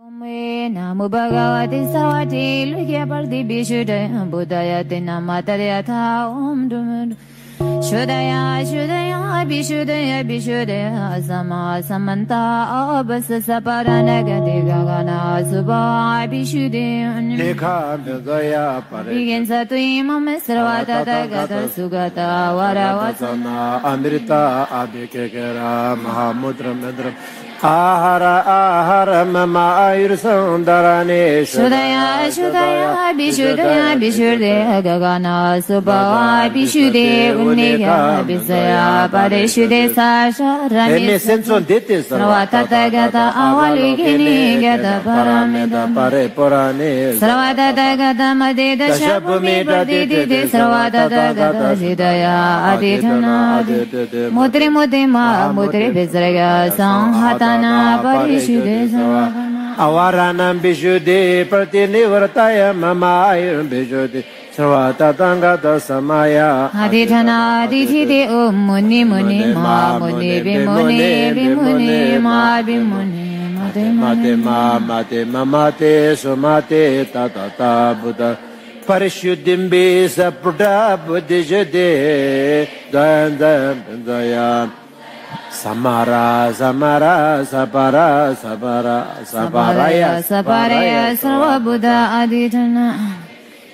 Namo Bhagavate Sarvate Loke Pratibhishite Buddhaya Te Namatare Atha Om Dum Shodaya Shodaya Bishudaya Bishudaya Sama Samanta Abhasa Saparana Gati Gagana Subha Bishudaya Lekha Bhagaya Pare Vigensa Tu Imam Sarvata Tagata Sugata Varavasana Amrita Abhikekara Mahamudra Madra Ahara ahara mama ayur sandarane Shudaya shudaya bishudaya bishudaya gagana subhava bishude unnega bisaya pareshude sasha rame Sarvatata gata avaligini gata parameda pare purane Sarvatata gata madeda shabhumi pradidide Sarvatata gata hidaya aditana mudre mudre ma mudre bezraga sanghata Avaranam Bishuddhi Pratinivartaya Mama Ayuram Bishuddhi Sarvatatangata Samaya Aditana Adithide Om Muni Muni Ma Muni Bimuni Bimuni Ma Bimuni Mate Mate Ma Mate Ma Mate Sumate Tatata Buddha Parishuddhimbi Sapruta Buddhishudhi Dayam Dayam Dayam Samara, Samara, Sapara, Sapara, Saparaya, Saparaya, Sarva Buddha Aditana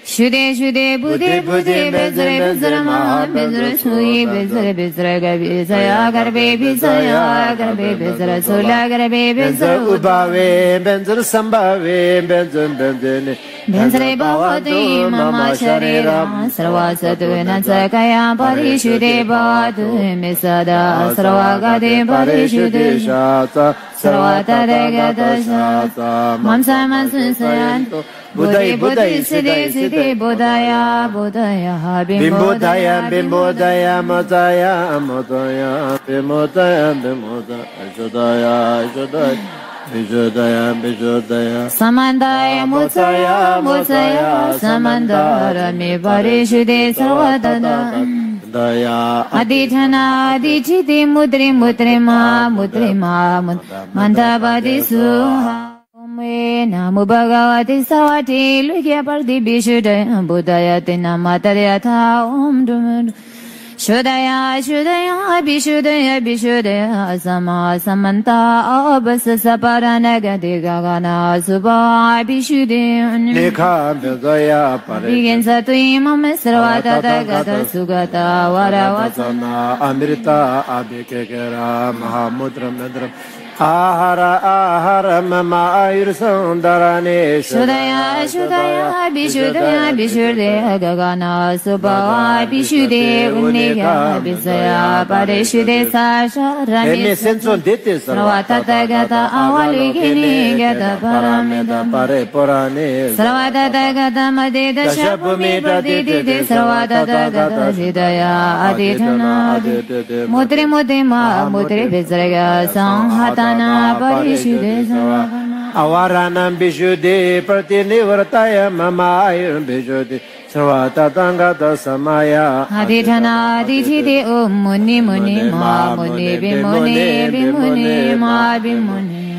Shude, Shude, Buddhi, Buddhi, Bezre, Bezre, Maha, Bezre, Sui, Bezre, Bezre, Gabizaya, Garbe, Bizaya, Garbe, Bezre, Sula, Garbe, Bezre, Ubave, Benzre, Sambave, Benzre, Benzre, Benzre, Bhavati, Mama, Sharira, Sarva, Satu, Nansakaya, Parishude, Bhadu, Misada, Sarva, Gade, Parishude, Shata, Sarva, Tade, Gata, Shata, Mamsa, Mansun, Sayanto, Buddhi, Buddhi, Siddhi, Siddhi, Buddhaya, Buddhaya, Bimbodaya, Bimbodaya, Modaya, Modaya, Bimbodaya, Bimbodaya, Ajodaya, Ajodaya, Bijodaya, Bijodaya, Samandaya, Mutsaya, Mutsaya, Samandara, Mi Parishuddhi, Sarvatana. Aditana Adichiti, Mudri, Mutrima, Mutrima, Mandabadi Suha. Namo Bhagavate Sarvate Loke Pratibhishite Buddhaya Te Namatare Atha Om Dum Shodaya Shodaya Bishudaya Bishudaya Sama Samanta Abhasa Saparana Gati Gagana Subha Bishude Lekha Bhagaya Pare Vigensa Tu Imam Sarvatata Gata Sugata Varavasana Amrita Abhikekara Mahamudra Madra Ahara ahara mama ayur sandarane Shudaya shudaya bishudaya bishudaya gagana subhava bishude unnega bisaya pareshude sasha rame Sarvatata gata avaligini gata parameda pare purane Sarvatata gata madeda shabhumi pradidide Sarvatata gata hidaya aditana mudre mudre ma mudre bezraga sanghata Avaranam Bishuddhi Pratinivartaya Mama Ayuram Bishuddhi Sarvatatangata Samaya Aditana Adithide Om Muni Muni Ma Muni Bimuni Bimuni Ma Bimuni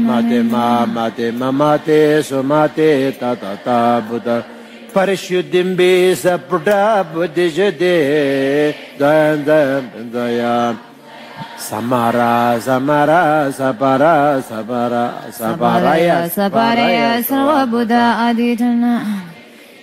Mate Ma Mate Ma Mate Sumate Tatata Buddha Parishuddhimbi Sapruta Buddhishudhi Dayam Dayam Dayam Samara, Samara, Sapara, Sapara, Saparaya, Saparaya, Sarva Buddha Aditana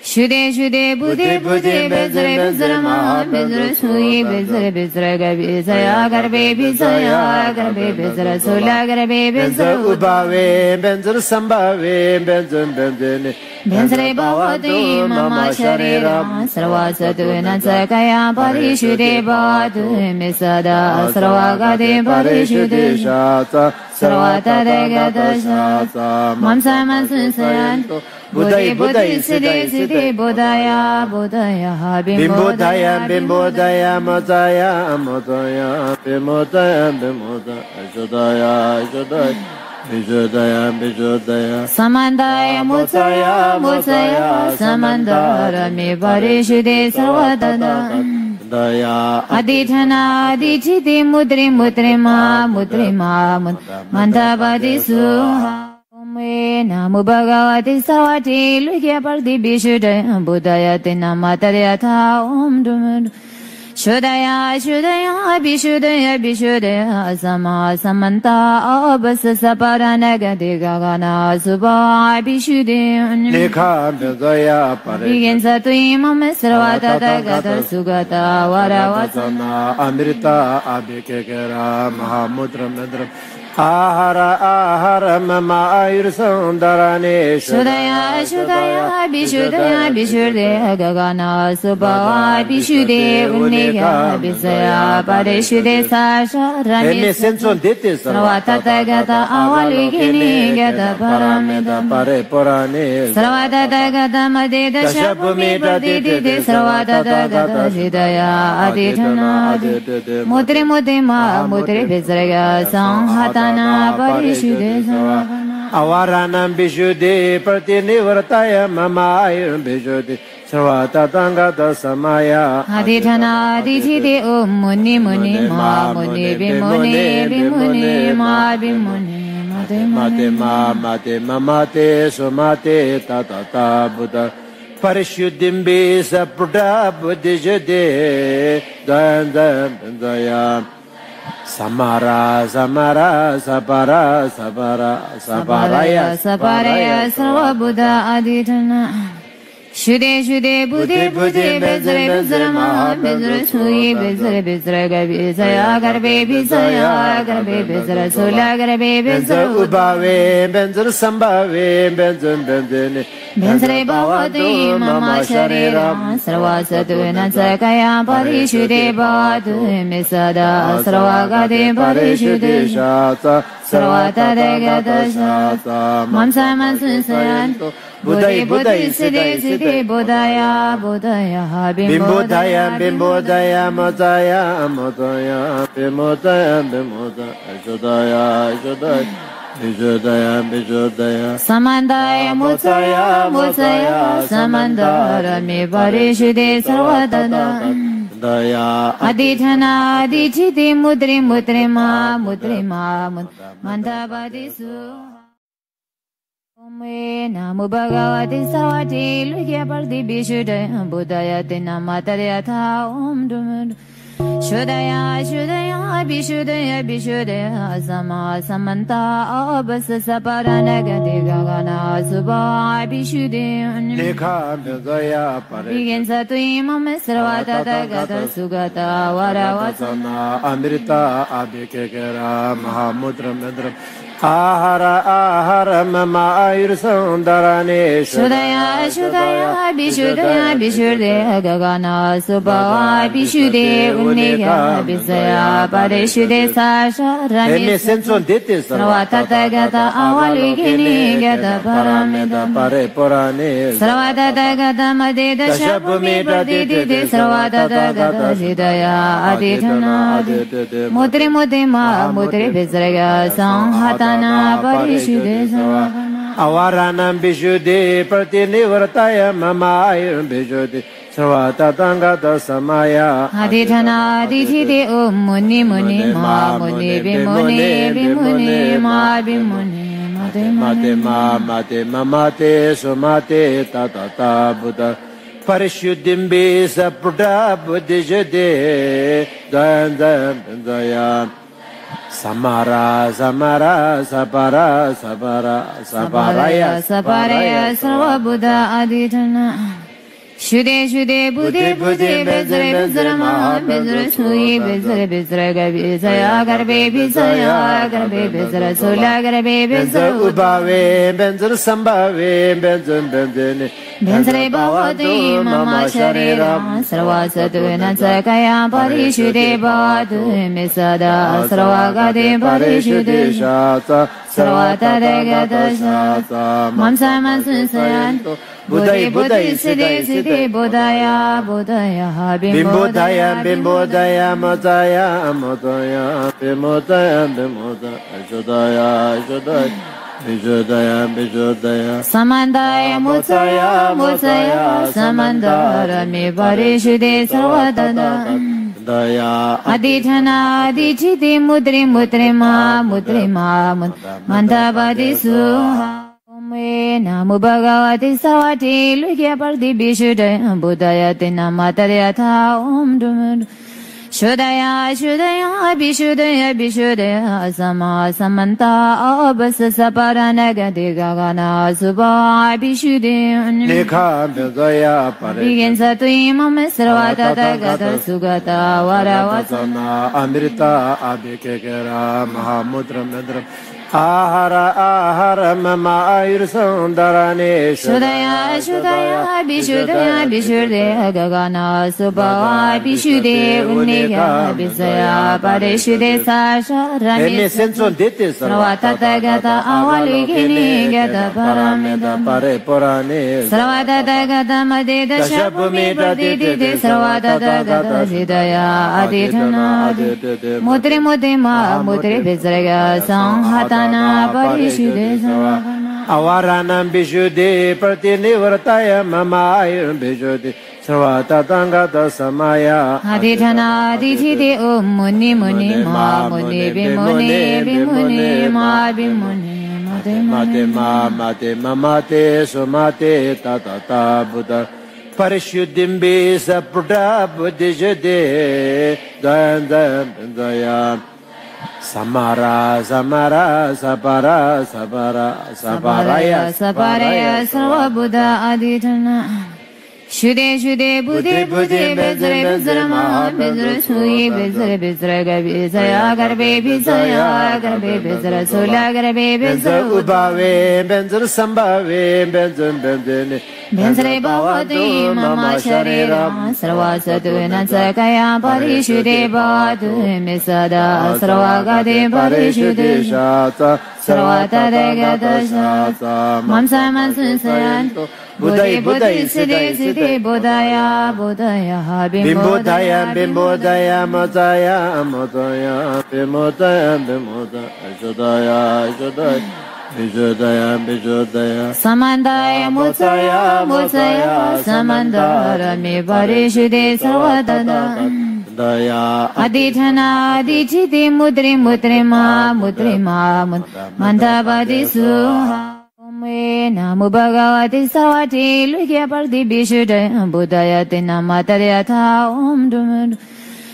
Shude, Shude, Buddhi, Buddhi, Bezre, Bezre, Maha, Bezre, Sui, Bezre, Bezre, Gabizaya, Garbe, Bizaya, Garbe, Bezre, Sula, Garbe, Bezre, Ubave, Benzre, Sambave, Benzre, Benzre, Benzre, Bhavati, Mama, Sharira, Sarva, Satu, Nansakaya, Parishude, Bhadu, Misada, Sarva, Gade, Parishude, Shata, Sarvatata, Gata, Shata, Mamsa, Mansun, Sayanto, Buddhi, Buddhi, Siddhi, Siddhi, Buddhaya, Buddhaya, Bimbodaya, Bimbodaya, Modaya, Modaya, Bimodaya, Bimodaya, Ajodaya, Ajodaya, Bijodaya, Bijodaya, Samandaya, Mutsaya, Mutsaya, Samandara, Mi Parishuddhi, Sarvatana. Aditana Adichiti, Mudri, Mutrima, Mutrima, Mandabadi Suha. Namo Bhagavate Savati Luhya Parthi Bishudaya Buddhaya Tinamatariyatha Om Dumur Shudaya Shudaya Bishudaya Bishudaya Sama Samanta Abhasa Paranagati Gagana Subha Bishudaya Lekha Bhagaya Parikyan Satui Mama Sarvata Tagata Sugata Varavasana Amrita Abhikekara Mahamudram Nadram Ahara ahara mama ayur sundarane Shudaya shudaya bishudaya bishudaya gagana subhava bishude unnega bisaya parishude sasharane Sarvatata gata avaligini gata parameda pare purane Sarvatata gata madeda shabhumi pradidide Sarvatata gata hidaya aditana Mudri mudri ma mudri visraga sanghata Avaranam Bishuddhi Pratinivartaya Mama Ayuram Bishuddhi Sarvatatangata Samaya Aditana Aditide Om Muni Muni Ma Muni Bimuni Bimuni Ma Bimuni Mate Ma Mate Ma Mate Sumate Tatata Buddha Parishuddhimbi Sapruta Buddhijade Dayam Dayam Dayam Samara, Samara, Sabara, Sabara, Sabaraya, Sabaraya, Sarva Buddha Aditana Shude, Shude, Buddhe, Buddhe, Bezre, Bezre, Maha, Bezre, Sui, Bezre, Bezre, Gabizaya, Garbe, Bizaya, Garbe, Bezre, Sula, Garbe, Bezre, Ubave, Benzre, Sambave, Benzre, Benzre, Benzre, Bhavati, Mama, Sharira, Sarva, Satuna, Sakaya, Parishude, Bhatu, Misada, Sarva, Gade, Parishude, Shata, Sarva, Tadegata, Shata, Mamsa, Mansu, Sayanto, Buddha, Buddha, Siddhi, Siddhi, Buddhaya, Buddhaya, Bimbodaya, Bimbodaya, Modaya, Modaya, Bimbodaya, Bimbodaya, Jodaya, Jodaya, Bijodaya, Bijodaya, Samandaya, Mutaya, Mutaya, Samandara, Mi Parishuddhi, Sarvadana. Aditana, Adititi, Mudri, Mudrima, Mudrima, Mandabadisu. Namo Bhagavate Savati Luhya Parthi Bishudaya Buddhaya Tinamatariyatha Om Dumur Shudaya shudaya bishudaya bishudaya Sama samanta abhasa paranagati gagana subha bishudaya Lekha bhagaya parikyan satui mama sarvatata gata sugata varavasana Amrita abhikekara mahamudram nadram Ahara ahara mama ayur sundarane Shudaya shudaya bishudaya bishudaya gagana subhava bishude unnega bisaya parishude sasharane Sarvatata gata avaligini gata parameda pare purane Sarvatata gata madeda shabhumi pradidide Sarvatata gata hidaya aditana Mudri mudri ma mudri visraga sanghata Avaranam Bishuddhi Pratinivartaya Mama Ayuram Bishuddhi Sarvatatangata Samaya Aditana Aditide Om Muni Muni Ma Muni Bimuni Bimuni Ma Bimuni Mate Ma Mate Ma Mate Sumate Tatata Buddha Parishuddhimbi Sapruta Buddhijade Dayam Dayam Dayam Samara, Samara, Sabara, Sabara, Sabaraya, Sabaraya, Sarva Buddha Aditana Shude, Shude, Buddhe, Buddhe, Bezre, Bezre, Maha, Bezre, Sui, Bezre, Bezre, Gabizaya, Garbe, Bizaya, Garbe, Bezre, Sula, Garbe, Bezre, Ubave, Benzre, Sambave, Benzre, Benzre, Benzre, Bhavati, Mama, Sharira, Sarva, Satuna, Sakaya, Parishude, Bhatu, Misada, Sarva, Gade, Parishude, Shata, Sarva, Tadegata, Shata, Mamsa, Mansu, Sayanto, Buddha, Buddha, Siddhi, Siddhi, Buddhaya, Buddhaya, Bimbodaya, Bimbodaya, Modaya, Modaya, Bimodaya, Bimodaya, Jodaya, Jodaya. Bijodaya, Bijodaya, Samandaya, Mutaya, Mutaya, Samandara, Mi Parishuddhi, Sarvatata, Daya, Aditana, Adititi, Mudri, Mudrima, Mudrima, Mandabadisu. Namo Namo Bhagavate Savate Luke Pardibishudaya Buddhayate Namatariyatha Om Dum Shudaya Shudaya Bishudaya Bishudaya Sama Samanta Abhasasa Paranagati Gagana Subha Bishudaya Lekha Bhagaya Parikhin Satu Imam Sarvata Tagata Sugata Varavasana Amrita Abhikekara Mahamudram Nadram Ahara ahara mama ayur sundarane Shudaya shudaya bishudaya bishudaya gagana subhava bishude unnega bisaya parishude sasharane Enne senso dete sarvata tagata avaligini gata parameda parepurane Sarvata tagata madeda shabhumi pradidide sarvata tagata hidaya aditana aditana Mudri mudima mudri visaraya sanghata Avaranam Bishuddhi Pratinivartaya Mamayam Bishuddhi Sarvata Tangata Samaya Aditana Adithide Om Muni Muni Ma Muni Bimuni Bimuni Ma Bimuni Mate Ma Mate Ma Mate Sumate Tatata Buddha Parishuddhimbi Sapruta Buddhishuddhi Dayam Dayam Dayam Samara, Samara, Sabara, Sabara, Sabaraya, Sabaraya, Sarva Buddha Aditana Shude, Shude, Buddhe, Buddhe, Bezre, Bezre, Maha, Bezre, Suyi, Bezre, Bezre, Gabizaya, Garbe, Bizaya, Garbe, Bezre, Sula, Garbe, Bezre, Ubave, Benzre, Sambave, Benzre, Benzre, Benzre, Bhavadu, Mama, Sharira, Sarva, Satu, Nansakaya, Parishude, Bhadu, Misada, Sarva, Gade, Parishude, Shata, Sarva, Tadegata, Shata, Mamsa, Mansu, Sayanto, Buddha, Buddha, Siddhi, Siddhi, Buddhaya, Buddhaya, Bimbodaya, Bimbodaya, Modaya, Modaya, Bimbodaya, Bimbodaya, Jodaya, Jodaya, Bijodaya, Bijodaya, Samandaya, Mutaya, Mutaya, Samandara, Mi Parishide, Savadana. Aditana Adititi, Mudri, Mudri, Ma, Mudri, Ma, Mandabadisu. Namo Bhagavate Savate Luke Pardibishudaya Buddhayate Namatariyatha Om Dum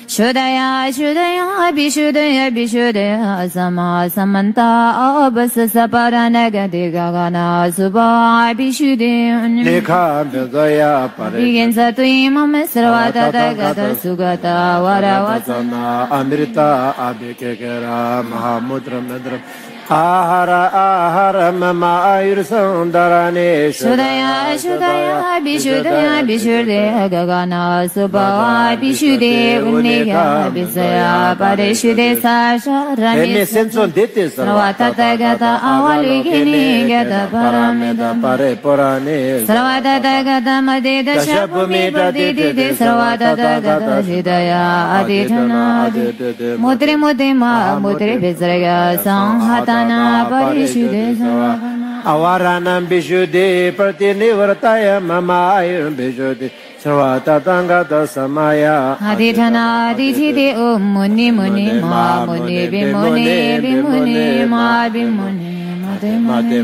Shudaya Shudaya Bishudaya Bishudaya Sama Samanta Abhasasa Paranagati Gagana Subha Bishudaya Lekha Bhagaya Parikhin Satu Imam Sarvata Tagata Sugata Varavasana Amrita Abhikekara Mahamudram Nadram Ahara ahara mama ayur sundarane Shudaya shudaya bishudaya bishudaya gagana subhava bishude unnega bisaya parishude sasharane Enne senso dete sarvata tagata avaligini gata parameda parepurane Sarvata tagata madeda shabhumi pradidide sarvata tagata hidaya aditana aditana Mudri mudima mudri visaraya sanghata Avaranam Bishuddhi Pratinivartaya Mamayam Bishuddhi Sarvata Tangata Samaya Aditana Adithide Om Muni Muni Ma Muni Bimuni Bimuni Ma Bimuni Mate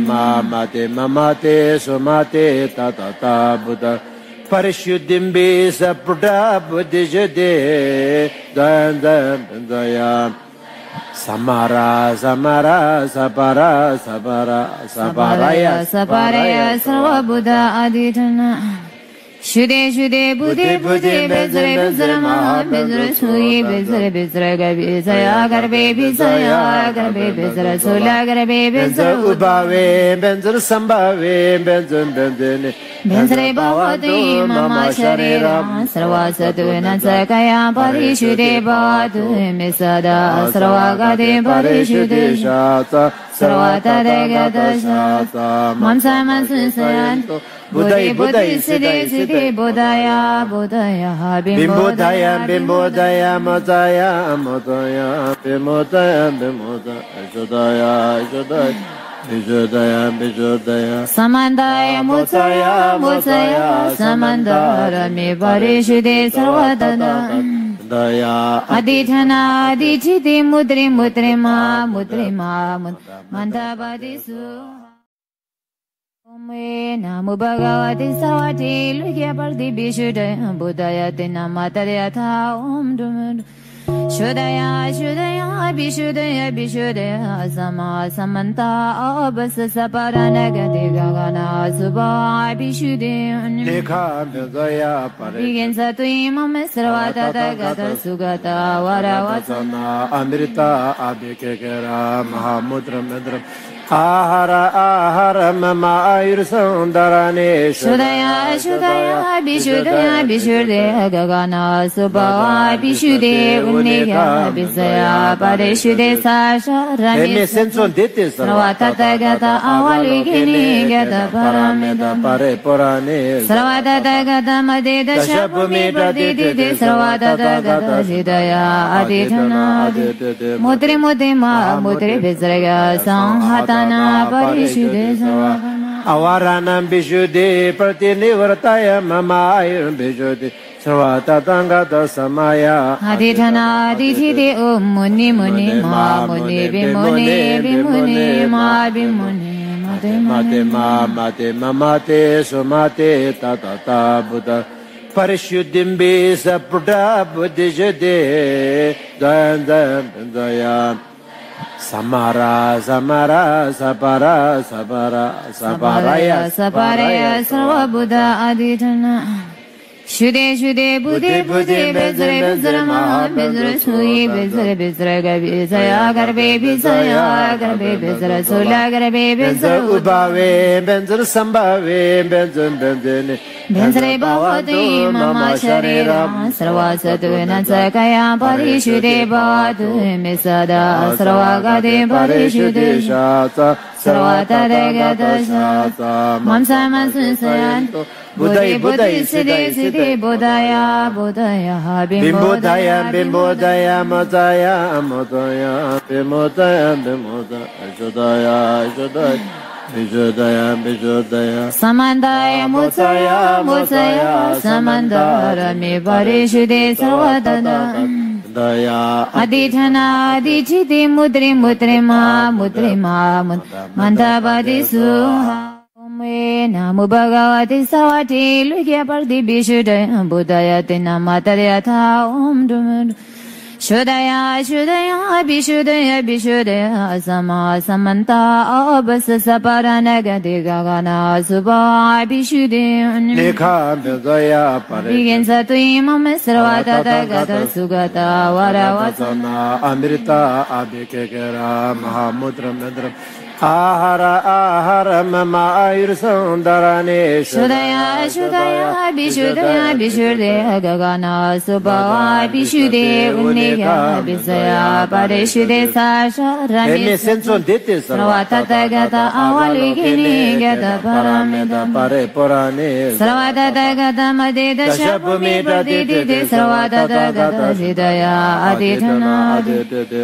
Ma Mate Ma Mate Sumate Tatata Buddha Parishuddhimbi Sapruta Buddhishuddhi Dayam Dayam Dayam Samara, Samara, Sabara, Sabara, Sabaraya, Sabaraya, Sarva Buddha Aditana Shude, Shude, Buddhe, Buddhe, Bezre, Bezre, Maha, Bezre, Suyi, Bezre, Bezre, Gabizaya, Garbe, Bizaya, Garbe, Bezre, Sula, Garbe, Bezre, Ubave, Benzre, Sambave, Benzre, Benzre, Benzre, Bhavadu, Mama, Sharira, Sarva, Satu, Nansakaya, Parishude, Bhadu, Misada, Sarva, Gade, Parishude, Shata, Sarva, Tadegata, Shata, Mamsa, Mansu, Sayanto, Buddha, Buddha, Siddhi, Siddhi, Buddhaya, Buddhaya, Bimbodaya, Bimbodaya, Modaya, Modaya, Bimbodaya, Bimbodaya, Jodaya, Jodaya, Bijodaya, Bijodaya, Samandaya, Mutaya, Mutaya, Samandara, Mi Parishude, Sarvadana. Aditana, Adithiti, Mudri, Mudri, Ma, Mudri, Ma, Mandabadisu. Namo Bhagavate Savati Lukya Parthi Bishudaya Buddhaya Tinamatariya Tha Om Dumud Shudaya Shudaya Bishudaya Bishudaya Sama Samanta Abhasa Saparanagati Gagana Subha Bishudaya Lekha Bhagaya Parikyan Satuimam Sravata Tagata Sugata Varavasana Amrita Abhikekara Mahamudram Nadram Ahara ahara mama ayur sundarane Shudaya shudaya bishudaya bishudaya Gagana subhava bishude Unneya bisaya parishude Sasharani Sravata gata avaligini gata parameda Parepurane Sravata gata madeda shapumi pradidide Sravata gata jidaya aditana Mutri mutima mutri visraya sanghata Avaranam Bishuddhi Pratinivartaya Mamayam Bishuddhi Sravata Tangata Samaya Aditana Adithide Om Muni Muni Ma Muni Bimuni Bimuni Ma Bimuni Mate Mate Ma Mate Ma Mate Sumate Tatata Buddha Parishuddhimbi Sapruta Buddhishuddhi Dayam Dayam Dayam Samara, Samara, Sapara, Sapara, Saparaya, Saparaya, Sarva Buddha Aditana Shude, Shude, Buddhe, Buddhe, Bezre, Bezre, Maha, Bezre, Sui, Bezre, Bezre, Gabizaya, Garbe, Bizaya, Garbe, Bezre, Sula, Garbe, Bezre, Ubave, Benzre, Sambave, Benzre, Benzre, Benzre, Bhavati, Mama, Sharira, Sarva, Satuvena, Sakaya, Parishude, Bhavati, Misada, Sarva, Gade, Parishude, Shata, Sarva, Taregata, Shata, Mamsa, Mansun, Sayanto, Buddha, Buddha, Siddhi, Siddhi, Buddhaya, Buddhaya, Bimbodaya, Bimbodaya, Modaya, Modaya, Bimbodaya, Bimbodaya, Jodaya, Jodaya. Bijodaya, Bijodaya Samandaya, Mutsaya, Mutsaya Samandara, Mi Parishude, Sarvadana Daya Aditana, Adichiti, Mudri, Mutrima, Mutrima, Mandabadi Suha Namo Bhagavate Savati Lukya Parthi Bishudaya Buddhaya Tinamatariya Tha Om Dumud Shudaya, Shudaya, Bishudaya, Bishudaya, Sama, Samanta, Abhasa, Saparanagati, Gagana, Subha, Bishudaya, Lekha, Bhagaya, Parikyan Satuimam, Sravata, Tagata, Sugata, Varavasana, Amrita, Abhikekara, Mahamudram, Nadram, Ahara ahara mama ayur sundarane Shudaya shudaya bishudaya bishudaya Gagana subhava bishude Unneya bisaya parishude Sasharani Sravata gata avaligini gata parameda Parepurane Sravata gata madeda shapumi pradidide Sravata gata jidaya aditana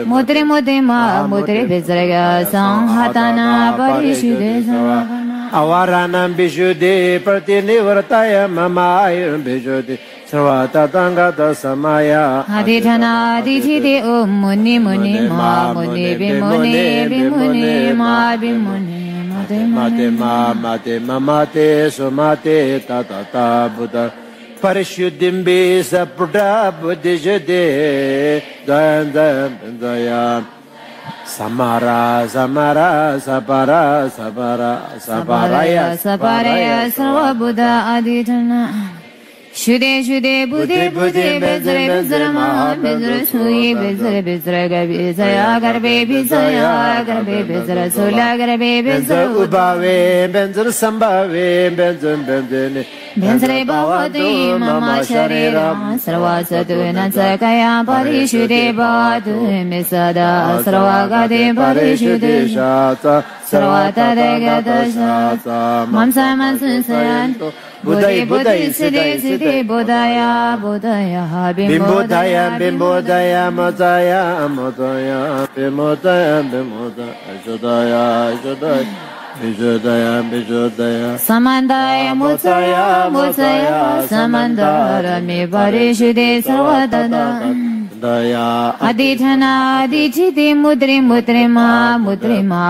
Mutri mutima mutri visraya sanghata Avaranam Bishuddhi Pratinivartaya Mamayam Bishuddhi Sravata Tangata Samaya Aditana Adithide Om Muni Muni Ma Muni Bimuni Bimuni Ma Bimuni Mate Ma Mate Ma Mate Sumate Tatata Buddha Parishuddhimbi Sapruta Buddhishuddhi Dayam Dayam Dayam Samara, Samara, Sapara, Sapara, Saparaya, Saparaya, Sarva Buddha Aditana Shude, Shude, Buddhe, Buddhe, Bezre, Bezre, Maha, Bezre, Sui, Bezre, Bezre, Gabizaya, Garbe, Bizaya, Garbe, Bezre, Sula, Garbe, Bezre, Ubave, Benzre, Sambave, Benzre, Benzre, Benzre, Bhavati, Mama, Sharira, Sarva, Satuvena, Sakaya, Parishude, Bhavati, Misada, Sarva, Gade, Parishude, Shata, Sarva, Taregata, Shata, Mamsa, Mansun, Sayanto, Buddha, Buddha, Siddhi, Siddhi, Buddhaya, Buddhaya, Bimbodaya, Bimbodaya, Modaya, Modaya, Bimbodaya, Bimbodaya, Jodaya, Jodaya, Bijodaya, Bijodaya, Samandaya, Mutsaya, Mutsaya, Samandara, Mi Parishude, Sarvadana. Aditana, Adichiti, Mudri, Mutrima, Mutrima,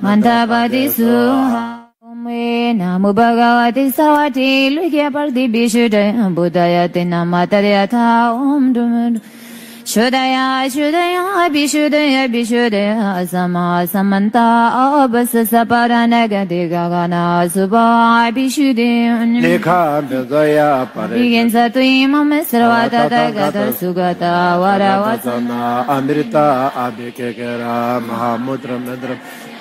Mandabadi Suha. Namo Bhagavate Savati Lukia Parthi Bishudaya Buddhayate Namatariyata Om Dum Shudaya Shudaya Bishudaya Bishudaya Sama Samanta Abhasa Paranagati Gagana Subha Bishudaya Lekha Bhagaya Parigin Satui Mame Sarvata Tagata Sugata Varavasana Amrita Abhikekara Mahamudra Madra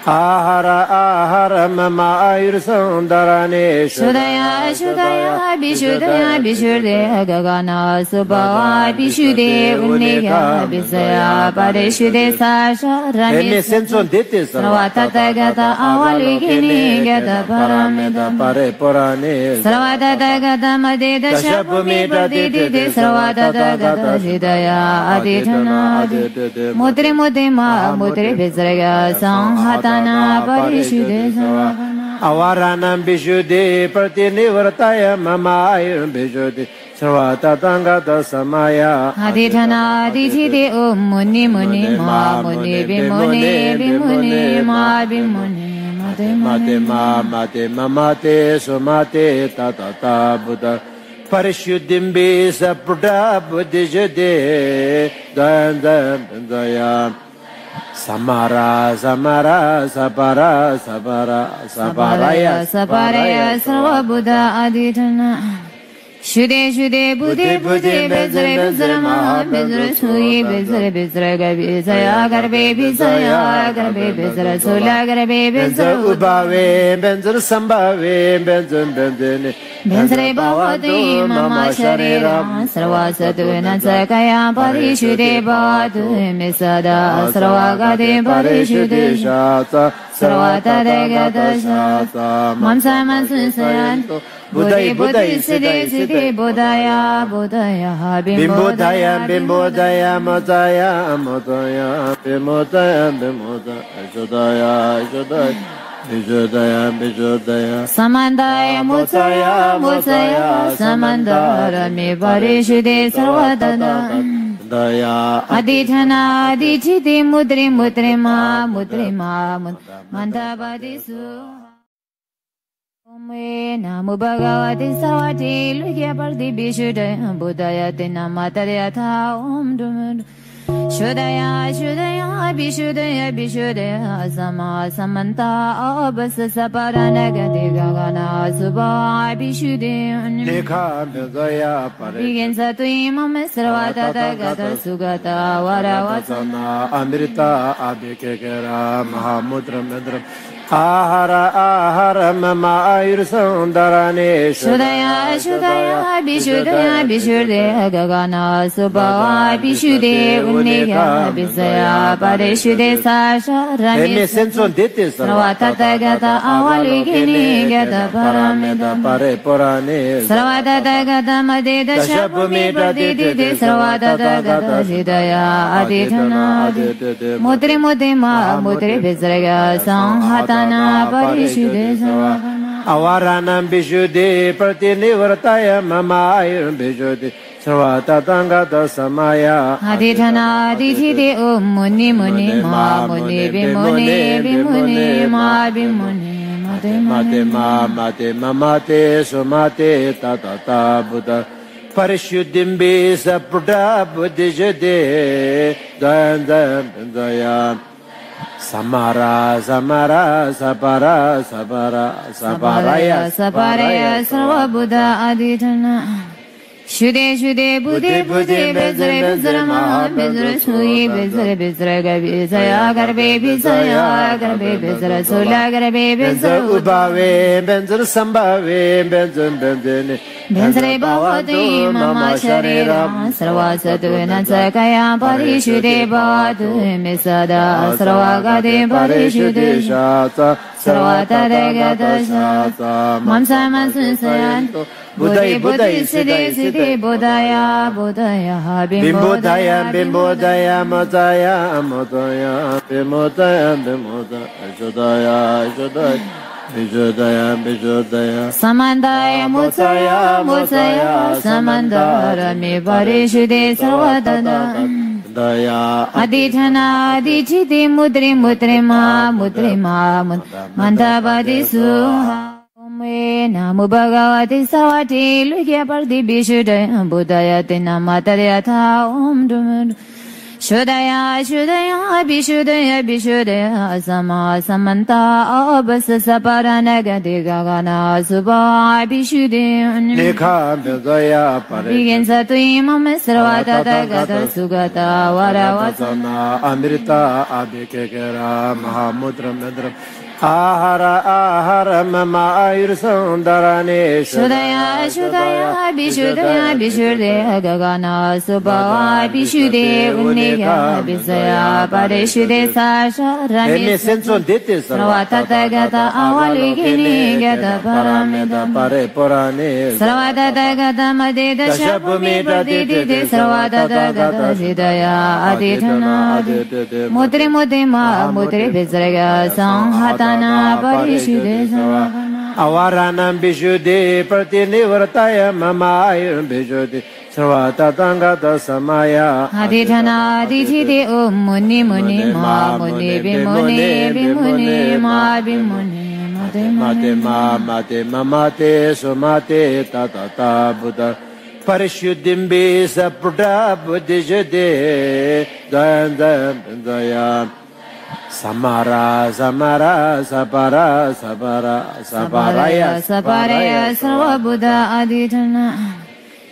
Ahara ahara mama ayur sundarane Shudaya shudaya bishudaya bishudaya Gagana subhaya bishude Unnega bisaya parishude Sasharani Sarvata gata avalikini gata parameda parepurane Sarvata gata madeda shapumi pratitite Sarvata gata hidaya aditana Mudri mudima mudri visraya sanghata Avaranam Vishuddhi Pratinivartaya Mama Ayuram Vishuddhi Sravatangata Samaya Aditana Aditide Om Muni Muni Ma Muni Bimuni Bimuni Ma Bimuni Mate Mate Ma Mate Ma Mate Sumate Tatata Buddha Parishuddhimbi Sapruta Buddhishuddhi Dayandam Dayam Samara, Samara, Sapara, Sapara, Saparaya, Saparaya, Sarvabuddha Aditana Shude, Shude, Buddhe, Buddhe, Bezre, Bezre, Maha, Bezre, Suyi, Bezre, Bezre, Gabizaya, Garbe, Bizaya, Garbe, Bezre, Sula, Garbe, Bezre, Ubave, Benzre, Sambave, Benzre, Benzre, Benzre, Bhavati, Mama, Sharira, Sarva, Satu, Nansakaya, Parishude, Bhavatu, Misada, Sarva, Gade, Parishude, Shata, Sarva, Tadegata, Shata, Mamsa, Mansun, Sayanto, Buddha, Buddha, Siddhi, Siddhi, Buddhaya, Buddhaya, Bimbodaya, Bimbodaya, Modaya, Modaya, Bimbodaya, Bimbodaya, Jodaya, Jodaya, Bijodaya, Bijodaya, Samandaya, Mutaya, Mutaya, Samandara, Mi Parishuddhi, Sarvadana. Aditana, Adititi, Mudri, Mudrima, Mudrima, Mandabadisu. Namo Bhagavate Savati Lukia Parthi Bishudaya Buddhayate Namatariyata Om Dum Shudaya Shudaya Bishudaya Bishudaya Sama Samanta Abhasa Paranagati Gagana Subha Bishudaya Lekha Bhagaya Parigin Satui Mame Sarvata Tagata Sugata Varavasana Amrita Abhikekara Mahamudra Madra Ahara ahara mama ayur sundarane Shudaya shudaya bishudaya bishudaya Gagana subhaya bishude Unnega bisaya parishude Sasharani Sarvata tagata avalikini gata parameda parepurane Sarvata tagata madeda shapumi pratitite Sarvata tagata hidaya aditana Mudri mudima mudri visraya sanghata Avaranam Vishuddhi Pratinivartaya Mama Ayuram Vishuddhi Sravatangata Samaya Aditana Aditide Om Muni Muni Ma Muni Bimuni Bimuni Ma Bimuni Mate Mate Ma Mate Ma Mate Sumate Tatata Buddha Parishuddhimbi Sapruta Buddhishuddhi Dayandam Dayam Samara, Samara, Sapara, Sapara, Saparaya, Saparaya, Sarvabuddha Aditana Shude, Shude, Buddhe, Buddhe, Bezre, Bezre, Maha, Bezre, Suyi, Bezre, Bezre, Gabizaya, Garbe, Bizaya, Garbe, Bezre, Sula, Garbe, Bezre, Ubave, Benzre, Sambave, Benzre, Benzre, Benzre, Bhavati, Mama, Sharira, Sarva, Satu, Nansakaya, Parishude, Bhavatu, Misada, Sarva, Gade, Parishude, Shata, Sarva, Tadegata, Shata, Mamsa, Mansun, Sayanto, Buddha, Buddha, Siddhi, Siddhi, Buddhaya, Buddhaya, Bimbodaya, Bimbodaya, Modaya, Modaya, Bimbodaya, Bimbodaya, Jodaya, Jodaya, Bijodaya, Bijodaya, Samandaya, Mutaya, Mutaya, Samandara, Mi Parishuddhi, Sarvadana. Aditana, Adititi, Mudri, Mudrima, Mudrima, Mandabadisu. namu bhagavati savati luhya parthi bishudaya buddhayati namatadayatha om dumu Shudaya Shudaya Bishudaya Bishudaya Sama Samanta Abhasa Paranagati Gagana Subha Bishudaya Lekha Bhagaya Parikyan Satui Mama Sarvata Tagata Sugata Varavasana Amrita Abhikekara Mahamudram Nadram Ahara ahara mama ayur sundarane Shudaya shudaya bishudaya bishudaya gagana subhava bishude unnega bisaya parishude sasharane Sarvata tagata avaligini gata parameda pare purane Sarvata tagata madeda shabhumi pradidide Sarvata tagata hidaya aditana Mudre mudre ma mudre vizraga sanghata Avaranam Bishuddhi Pratinivartaya Mama Ayuram Bishuddhi Sarvata Tangata Samaya Aditana Aditide Om Muni Muni Ma Muni Bimuni Bimuni Ma Bimuni Mate Ma Mate Ma Mate Sumate Tata Ta Buddha Parishuddhimbi Sapruta Buddhishuddhi Dayam Dayam Dayam Samara, Samara, Sabara, Sabara, Sabaraya, Sabaraya, Sarva Buddha Aditana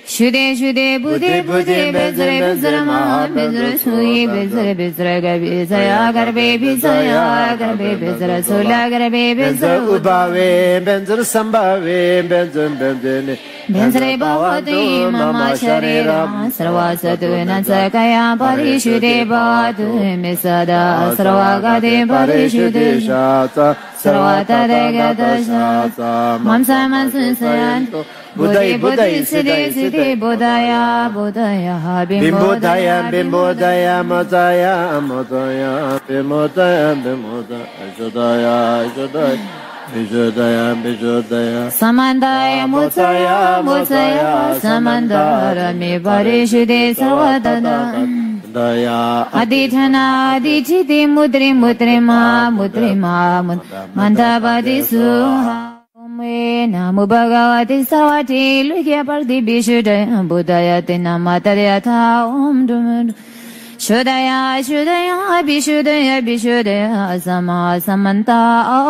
Shude, Shude, Buddhi, Buddhi, Bezre, Bezre, Maha, Bezre, Sui, Bezre, Bezre, Gabizaya, Garbe, Bizaya, Garbe, Bezre, Sula, Garbe, Bezre, Ubave, Benzre, Sambave, Benzre, Benzre, Benzre, Bhavati, Mama, Sharira, Sarva, Satu, Nansakaya, Parishude, Bhatu, Misada, Sarva, Gade, Parishude, Shata, Sarva, Tadagata, Shata, Mamsa, Mansa, Sayanto, Buddhi, Buddhi, Siddhi, Siddhi, Buddhaya, Buddhaya, Bimbodaya, Bimbodaya, Modaya, Modaya, Bimbodaya, Bimbodaya, Ajodaya, Ajodaya. Bijodaya, Bijodaya Samandaya, Mutsaya, Mutsaya Samandara, Mi Parishude, Sarvadana Daya Aditana, Adichiti, Mudri, Mudrima, Mudrima, Mandabadi Suha Namu bhagavati savati luhya parthi bishudaya buddhayati namatadayatha om dumu Shudaya shudaya bishudaya bishudaya sama samanta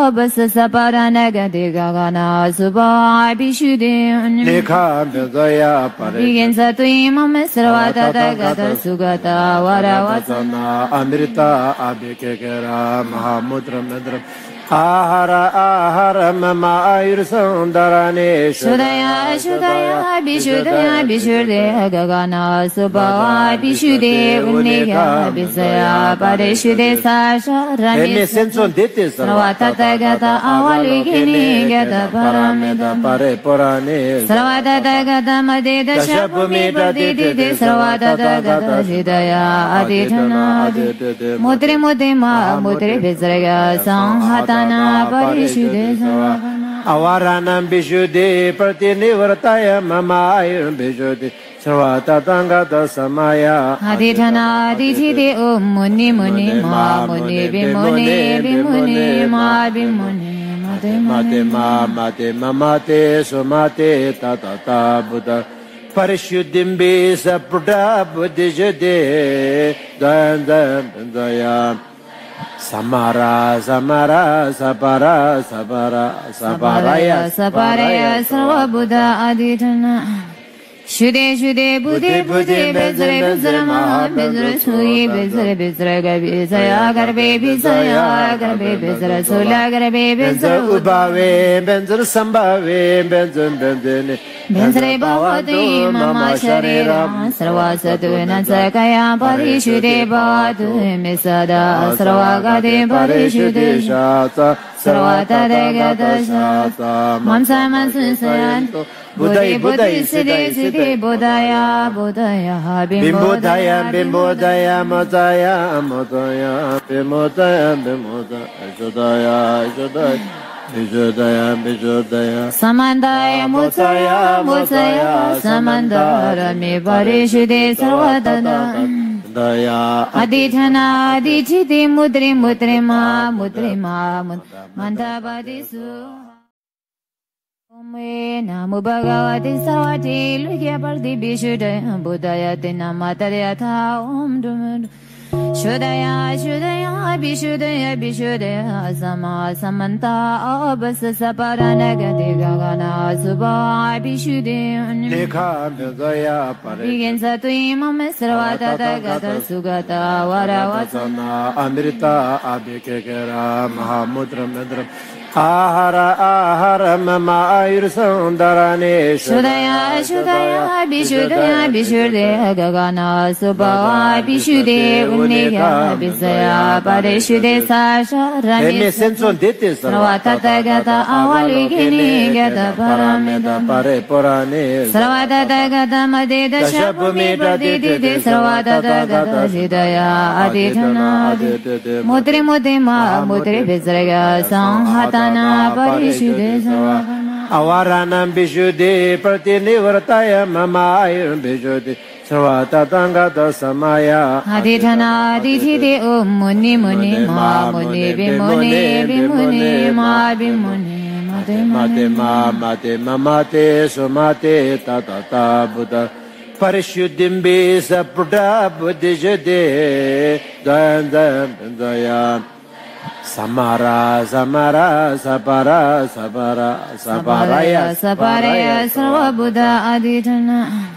abhasa paranagati gagana subha bishudaya Lekha bhagaya parikyan satui mama sarvata tagata sugata varavasana amrita abhikekara mahamudram nadram Ahara ahara mama ayur sundarane Shudaya shudaya bishudaya bishudaya gagana subhava bishude unnega bisaya parishude sasharane Sarvata tagata avaligini gata parameda pare purane Sarvata tagata madeda shabhumi pradidide Sarvata tagata hidaya aditana Mudre mudre ma mudre vizraga sanghata Avaranam Bishuddhi Pratinivartaya Mama Ayuram Bishuddhi Sarvata Tangata Samaya Aditana Adichite Om Muni Muni Ma Muni Bimuni Bimuni Ma Bimuni Mate Ma Mate Ma Mate Sumate Tata Ta Buddha Parishuddhimbi Sapruta Buddhishuddhi Dayam Dayam Dayam Samara, Samara, Sabara, Sabara, Sabaraya, Sabaraya, Sarva Buddha Aditana Shude, Shude, Buddhi, Buddhi, Bezre, Bezre, Maha, Bezre, Sui, Bezre, Bezre, Gabizaya, Garbe, Bizaya, Garbe, Bezre, Sula, Garbe, Bezre, Ubave, Benzre, Sambave, Benzre, Benzre, Benzre, Bhavati, Mama, Sharira, Sarva, Satu, Nansakaya, Parishude, Bhatu, Misada, Sarva, Gade, Parishude, Shata, Sarva, Tadagata, Shata, Mamsa, Mansa, Sayanto, Buddhi, Buddhi, Siddhi, Siddhi, Buddhaya, Buddhaya, Bimbodaya, Bimbodaya, Modaya, Modaya, Bimbodaya, Bimbodaya, Ajodaya, Ajodaya. Bijodaya, Bijodaya Samandaya, Mutsaya, Mutsaya Samandara, Mi Parishude, Sarvadana Daya Aditana, Adichiti, Mudri, Mudrima, Mudrima, Mandabadi Suha Namo Bhagavate Savate Lokya Pardivishuddhaya Buddhaya Dinamatare Atha Om Dum Shuddhaya Shuddhaya Vishuddhaya Vishuddhaya Sama Samanta Abhasa Paranagati Gagana Subha Vishuddhaya Lekha Bhagaya Parikyan Satuimam Sarvata Tagata Sugata Varavasana Amrita Abhikekara Mahamudram Nadram Ahara ahara mama ayur sundarane Shudaya shudaya bishudaya bishudaya gagana subhaya bishudaya unneya bisaya parishudaya sasharani Sarvata tagata awaligini gata parameda parepurane Sarvata tagata madeda shabhumi pradidide Sarvata tagata jidaya aditana Mudri mudima mudri visraya sanghata Avaranam Vishuddhi Pratinivartaya Mamayam Vishuddhi Sarvata Tangata Samaya Aditana Adithide Om Muni Muni Ma Muni Vimuni Vimuni Ma Vimuni Mate Ma Mate Ma Mate Sumate Tatata Buddha Parishuddhimbi Sapruta Buddhishuddhi Dayam Dayam Dayam Samara, Samara, Sapara, Sapara, Saparaya, Saparaya, Sarva Buddha Aditana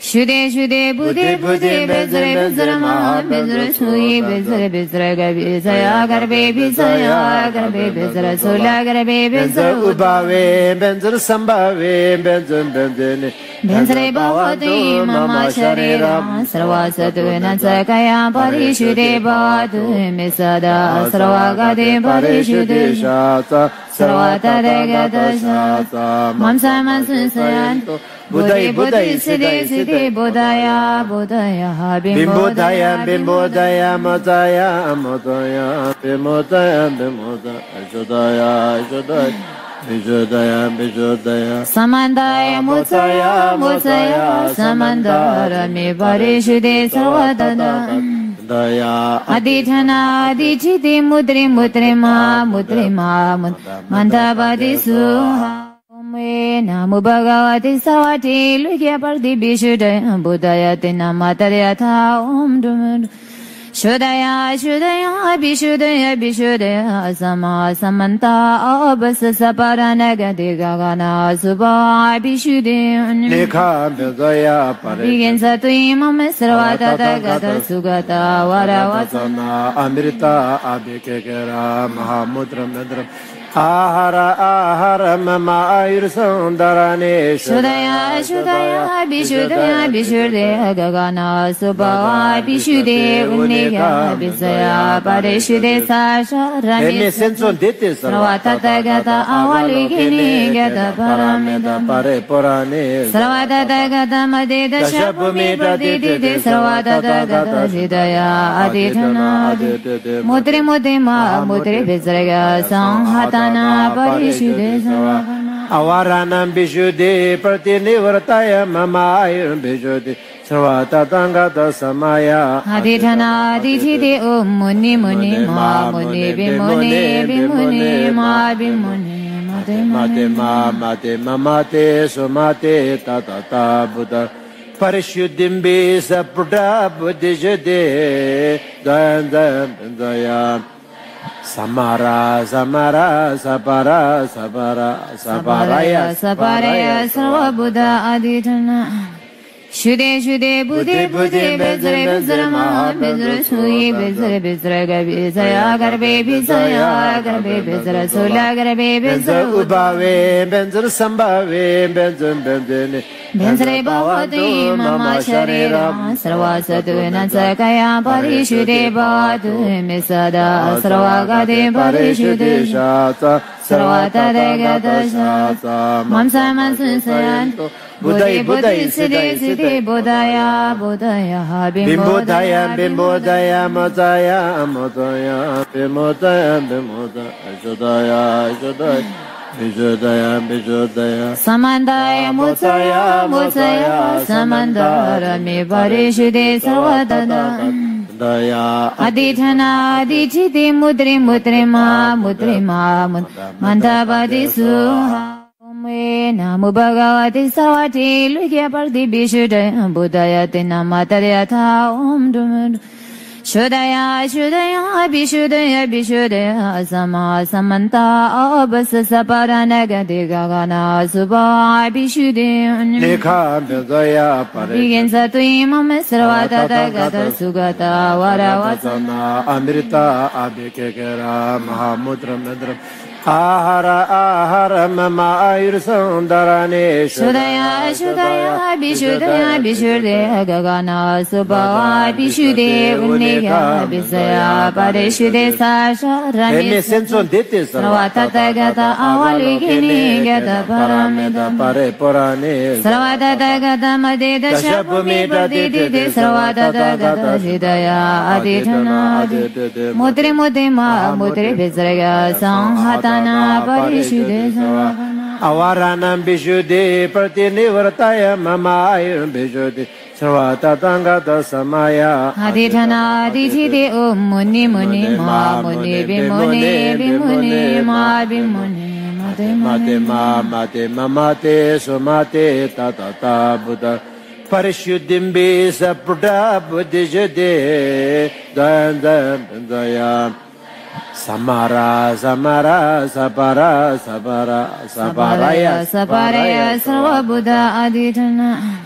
Shude, Shude, Buddhe, Buddhe, Bezre, Bezre, Maha, Bezre, Sui, Bezre, Bezre, Gabizaya, Garbe, Bizaya, Garbe, Bezre, Sula, Garbe, Bezre, Ubave, Benzre, Sambave, Benzre, Benzre, Benzre, Bhavati, Mama, Sharira, Sarva, Satu, Natsakaya, Parishude, Bhavatu, Misada, Sarva, Gade, Parishude, Shata, Sarva, Taregata, Shata, Mamsa, Masun, Sayanto, Buddha, Buddha, Siddhi, Siddhi, Buddhaya, Buddhaya, Bimbodaya, Bimbodaya, Modaya, Modaya, Bimbodaya, Bimbodaya, Ajodaya, Ajodaya, Bijodaya, Bijodaya, Samandaya, Mutsaya, Mutsaya, Samandara, Mibarishude, Sarvadana. Aditana Adichiti, Mudri, Mudri, Ma, Mudri, Ma, Mandabadi, Suha. Namo Bhagavate Savate Lokya Pardivishuddhaya Buddhaya Dinamatare Atha Om Dum Shuddhaya Shuddhaya Vishuddhaya Vishuddhaya Sama Samanta Abhasa Paranagati Gagana Subha Vishuddhaya Lekha Bhagaya Parikyan Satuimam Sarvata Tagata Sugata Varavasana Amrita Abhikekara Mahamudram Nadram Ahara ahara mama ayur sundarane Shuddhaya shudhaya bishudhaya bishudhaya gagana subhaya bishudhaya unneya bisaya parishudhaya sasharani Sarvata tagata awaligini gata parameda parepurane Sarvata tagata madeda shabhumi pradidide Sarvata tagata jidaya aditana Mudri mudima mudri visraya sanghata Avaranam Vishuddhi Pratinivartaya Mamayam Vishuddhi Sarvata Tangata Samaya Aditana Adithide Om Muni Muni Ma Muni Vimuni Vimuni Ma Vimuni Mate Ma Mate Ma Mate Sumate Tatata Buddha Parishuddhimbi Sapruta Buddhishuddhi Dayam Dayam Dayam Samara, Samara, Sapara, Sapara, Saparaya, Saparaya, Sarva Buddha Aditana Shude, Shude, Buddhe, Buddhe, Bezre, Bezre, Maha, Bezre, Sui, Bezre, Bezre, Gabizaya, Garbe, Bizaya, Garbe, Bezre, Sula, Garbe, Bezre, Ubave, Benzre, Sambave, Benzre, Benzre, Benzre, Bhavati, Mama, Sharira, Sarva, Satu, Natsakaya, Parishude, Bhavatu, Misada, Sarva, Gade, Parishude, Shata, Sarva, Taregata, Shata, Mamsa, Masun, Sayanto, Buddha, Buddha, Siddhi, Siddhi, Buddhaya, Buddhaya, Bimbodaya, Bimbodaya, Modaya, Modaya, Bimbodaya, Bimbodaya, Ajodaya, Ajodaya, Bijodaya, Bijodaya, Samandaya, Mutsaya, Mutsaya, Samandara, Mibarishude, Sarvadana. Aditana Adichiti, Mudri, Mudri, Ma, Mudri, Ma, Mandabadi, Suha. Namo Bhagavate Savati Luke Parthi Bishudaya Buddhayate Namatariyatha Om Dum Shudaya Shudaya Bishudaya Bishudaya Sama Samanta Abhasa Saparanagati Gagana Subha Bishudaya Lekha Bhagaya Parigin Satui Mame Sarvata Tagata Sugata Varavasana Amrita Abhikekara Mahamudra Madra Ahara ahara mama ayur sundarane Shudaya shudaya bishudaya bishudaya gagana subhava bishude unneya bisaya parishude sasharane Eme senso dete sarvata tagata avaligini gata parameda parepurane Sarvata tagata madeda shabhumi pradidide sarvata tagata hidaya aditana aditana Mudre mudre ma mudre visraya sanghata Avaranam Bishuddhi Pratinivartaya Mamayam Bishuddhi Sarvata Tangata Samaya Aditana Aditide Om Muni Muni Ma Muni Bimuni Bimuni Ma Bimuni Mate Ma Mate Ma Mate Sumate Tatata Buddha Parishuddhimbi Sapruta Buddhishuddhi Dayam Dayam Samara, Samara, Sabara, Sabara, Sabaraya, Sabaraya, Sarva Buddha Aditana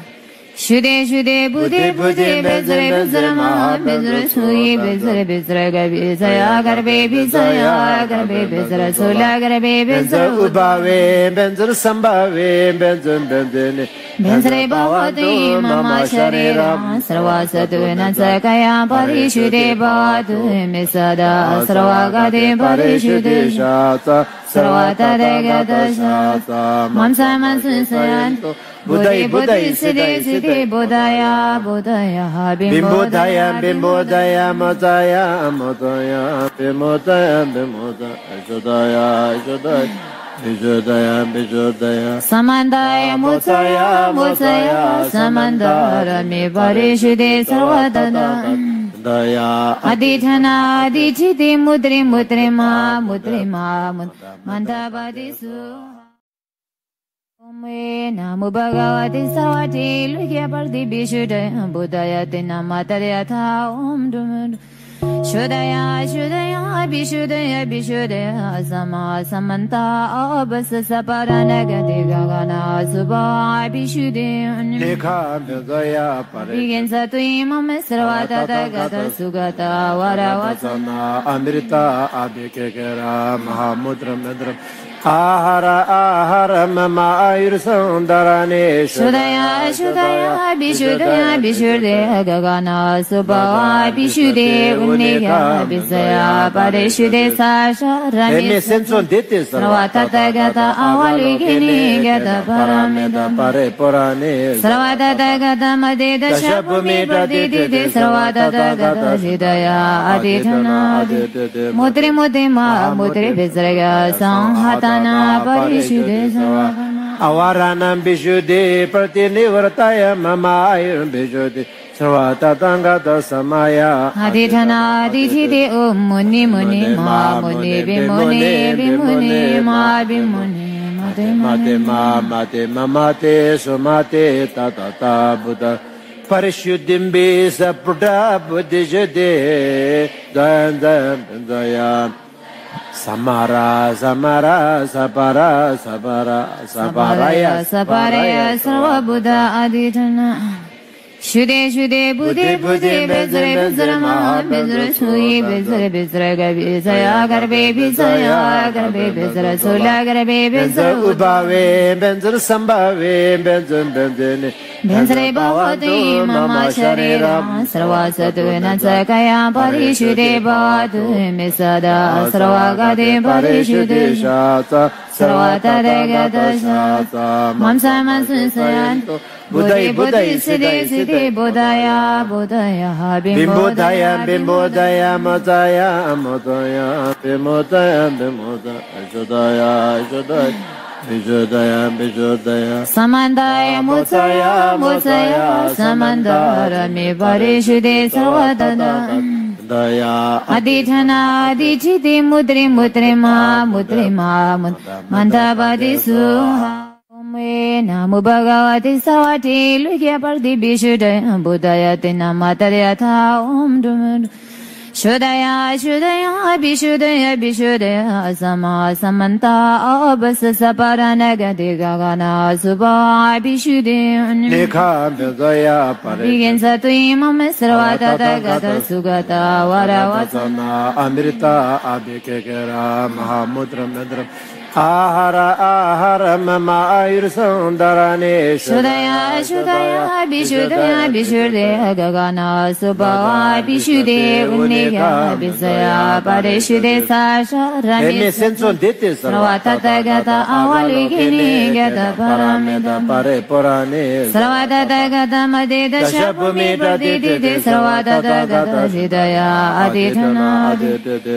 Shude, Shude, Buddhe, Buddhe, Bezre, Bezre, Maha, Bezre, Sui, Bezre, Bezre, Gabizaya, Garbe, Bizaya, Garbe, Bezre, Sula, Garbe, Bezre, Ubave, Benzre, Sambave, Benzre, Benzre, Benzre, Bhavadu, Mama, Sharira, Sarva, Satu, Nansakaya, Parishude, Bhavadu, Misada, Sarva, Gade, Parishude, Shata, Sarva, Tade, Gata, Shata, Mansa, Mansa, Sayanto, Buddha, Buddha, Siddhi, Siddhi, Buddhaya, Buddhaya, Bimbodaya, Bimbodaya, Modaya, Modaya, Bimbodaya, Bimbodaya, Jodaya, Jodaya, Bijodaya, Bijodaya, Samandaya, Motaya, Motaya, Samandara, Mi Parishide, Sarvadana. Daya Aditana, Adititi, Mudri, Mudrima, Mudrima, Mandabadisu. Namo Bhagavate Savati Luke Parthi Bishudaya Buddhayate Namatariyatha Om Dum Shudaya Shudaya Bishudaya Bishudaya Sama Samanta Abhasa Saparanagati Gagana Subha Bishudaya Lekha Bhagaya Parigin Satui Mame Sarvata Tagata Sugata Varavasana Amrita Abhikekara Mahamudra Madra Ahara ahara mama ayur sundarane Shudaya shudaya bishudaya bishudaya gagana subhava bishude unneya bisaya parishude sasharane Eme senso dete sarvata tagata avaligini gata parameda parepurane Sarvata tagata madeda shabhumi pradidide sarvata tagata hidaya aditana aditana Mudre mudre ma mudre visraya sanghata Avaranam Bishuddhi Pratinivartaya Mamayam Bishuddhi Sarvata Tangata Samaya Aditana Aditide Om Muni Muni Ma Muni Bimuni Bimuni Ma Bimuni Mate Ma Mate Ma Mate Sumate Tatata Buddha Parishuddhimbi Sapruta Buddhishuddhi Dayam Dayam Dayam Samara, Samara, Sabara, Sabara, Sabaraya, Sabaraya, Sarva Buddha Aditana Shude, Shude, Buddhe, Buddhe, Bezre, Bezre, Maha, Bezre, Sui, Bezre, Bezre, Gabizaya, Garbe, Bizaya, Garbe, Bezre, Sula, Garbe, Bezre, Ubave, Benzre, Sambave, Benzre, Benzre, Benzre, Bhavadu, Mama, Sharira, Sarva, Satu, Nansakaya, Parishude, Bhavadu, Misada, Sarva, Gade, Parishude, Shata, Sarva, Tade, Gata, Shata, Mansa, Mansa, Sayanto, Buddha, Buddha, Siddhi, Siddhi, Buddhaya, Buddhaya, Bimbodaya, Bimbodaya, Modaya, Modaya, Bimbodaya, Bimbodaya, Jodaya, Jodaya, Bijodaya, Bijodaya, Samandaya, Motaya, Motaya, Samandara, Mi Parishude, Sarvadana. Daya Aditana Adititi, Mudri, Mudrima, Mudrima, Mandabadisu. Namo Namo Bhagavate Savati Luhya Parthi Bishudaya Buddhaya Tina Matariyatha Om Dumur Shudaya Shudaya Bishudaya Bishudaya Sama Samanta Abhasa Saparanagati Gagana Subha Bishudaya Nekha Bhagaya Parikyan Satui Mama Sarvata Tagata Sugata Varavasana Amrita Abhikekera Mahamudram Nadram Ahara ahara mama ayur sundarane Shudaya shudaya bishudaya bishudaya gagana subhava bishude unneya bisaya parishude sasharane Sarvatata gata avaligini gata parameda pare purane Sarvatata gata madeda shabhumi pradidide Sarvatata gata hidaya aditana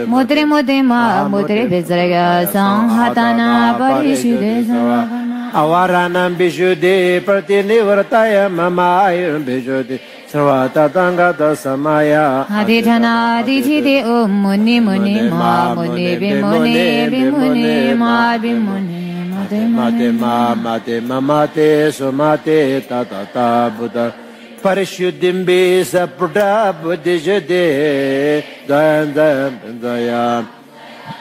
Mudri mudima mudri visraga sanghata Avaranam Bishuddhi Pratinivartaya Mamayam Bishuddhi Sravatangata Samaya Aditana Aditide Om Muni Muni Ma Muni Bimuni Bimuni Ma Bimuni Mate Ma Mate Ma Mate Sumate Tatata Buddha Parishuddhim Bisa Pruta Buddhishuddhi Dayam Dayam Dayam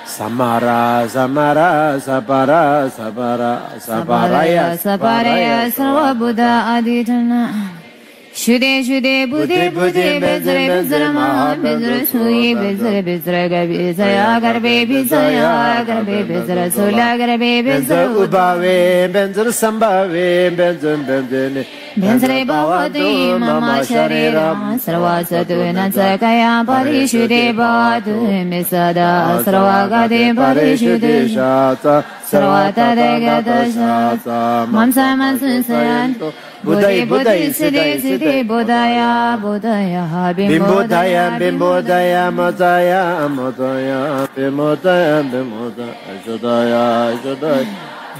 Samara, Samara, Sapara, Sapara, Saparaya, Saparaya, Sarva Buddha Aditana Shude, Shude, Buddhe, Buddhe, Bezre, Bezre, Maha, Bezre, Sui, Bezre, Bezre, Gabizaya, Garbe, Bizaya, Garbe, Bezre, Sula, Garbe, Bezre, Ubave, Benzre, Sambave, Benzre, Benzre, Benzre, Bhavati, Mama, Sharira, Sarva, Satu, Nansakaya, Parishude, Bhavatu, Misada, Sarva, Gade, Parishude, Shata, Sarva, Tadagata, Shata, Mamsa, Mansun, Sayanto, Buddha, Buddha, Siddhi, Siddhi, Buddhaya, Buddhaya, Bimbodaya, Bimbodaya, Modaya, Modaya, Bimbodaya, Bimbodaya, Ajodaya, Ajodaya,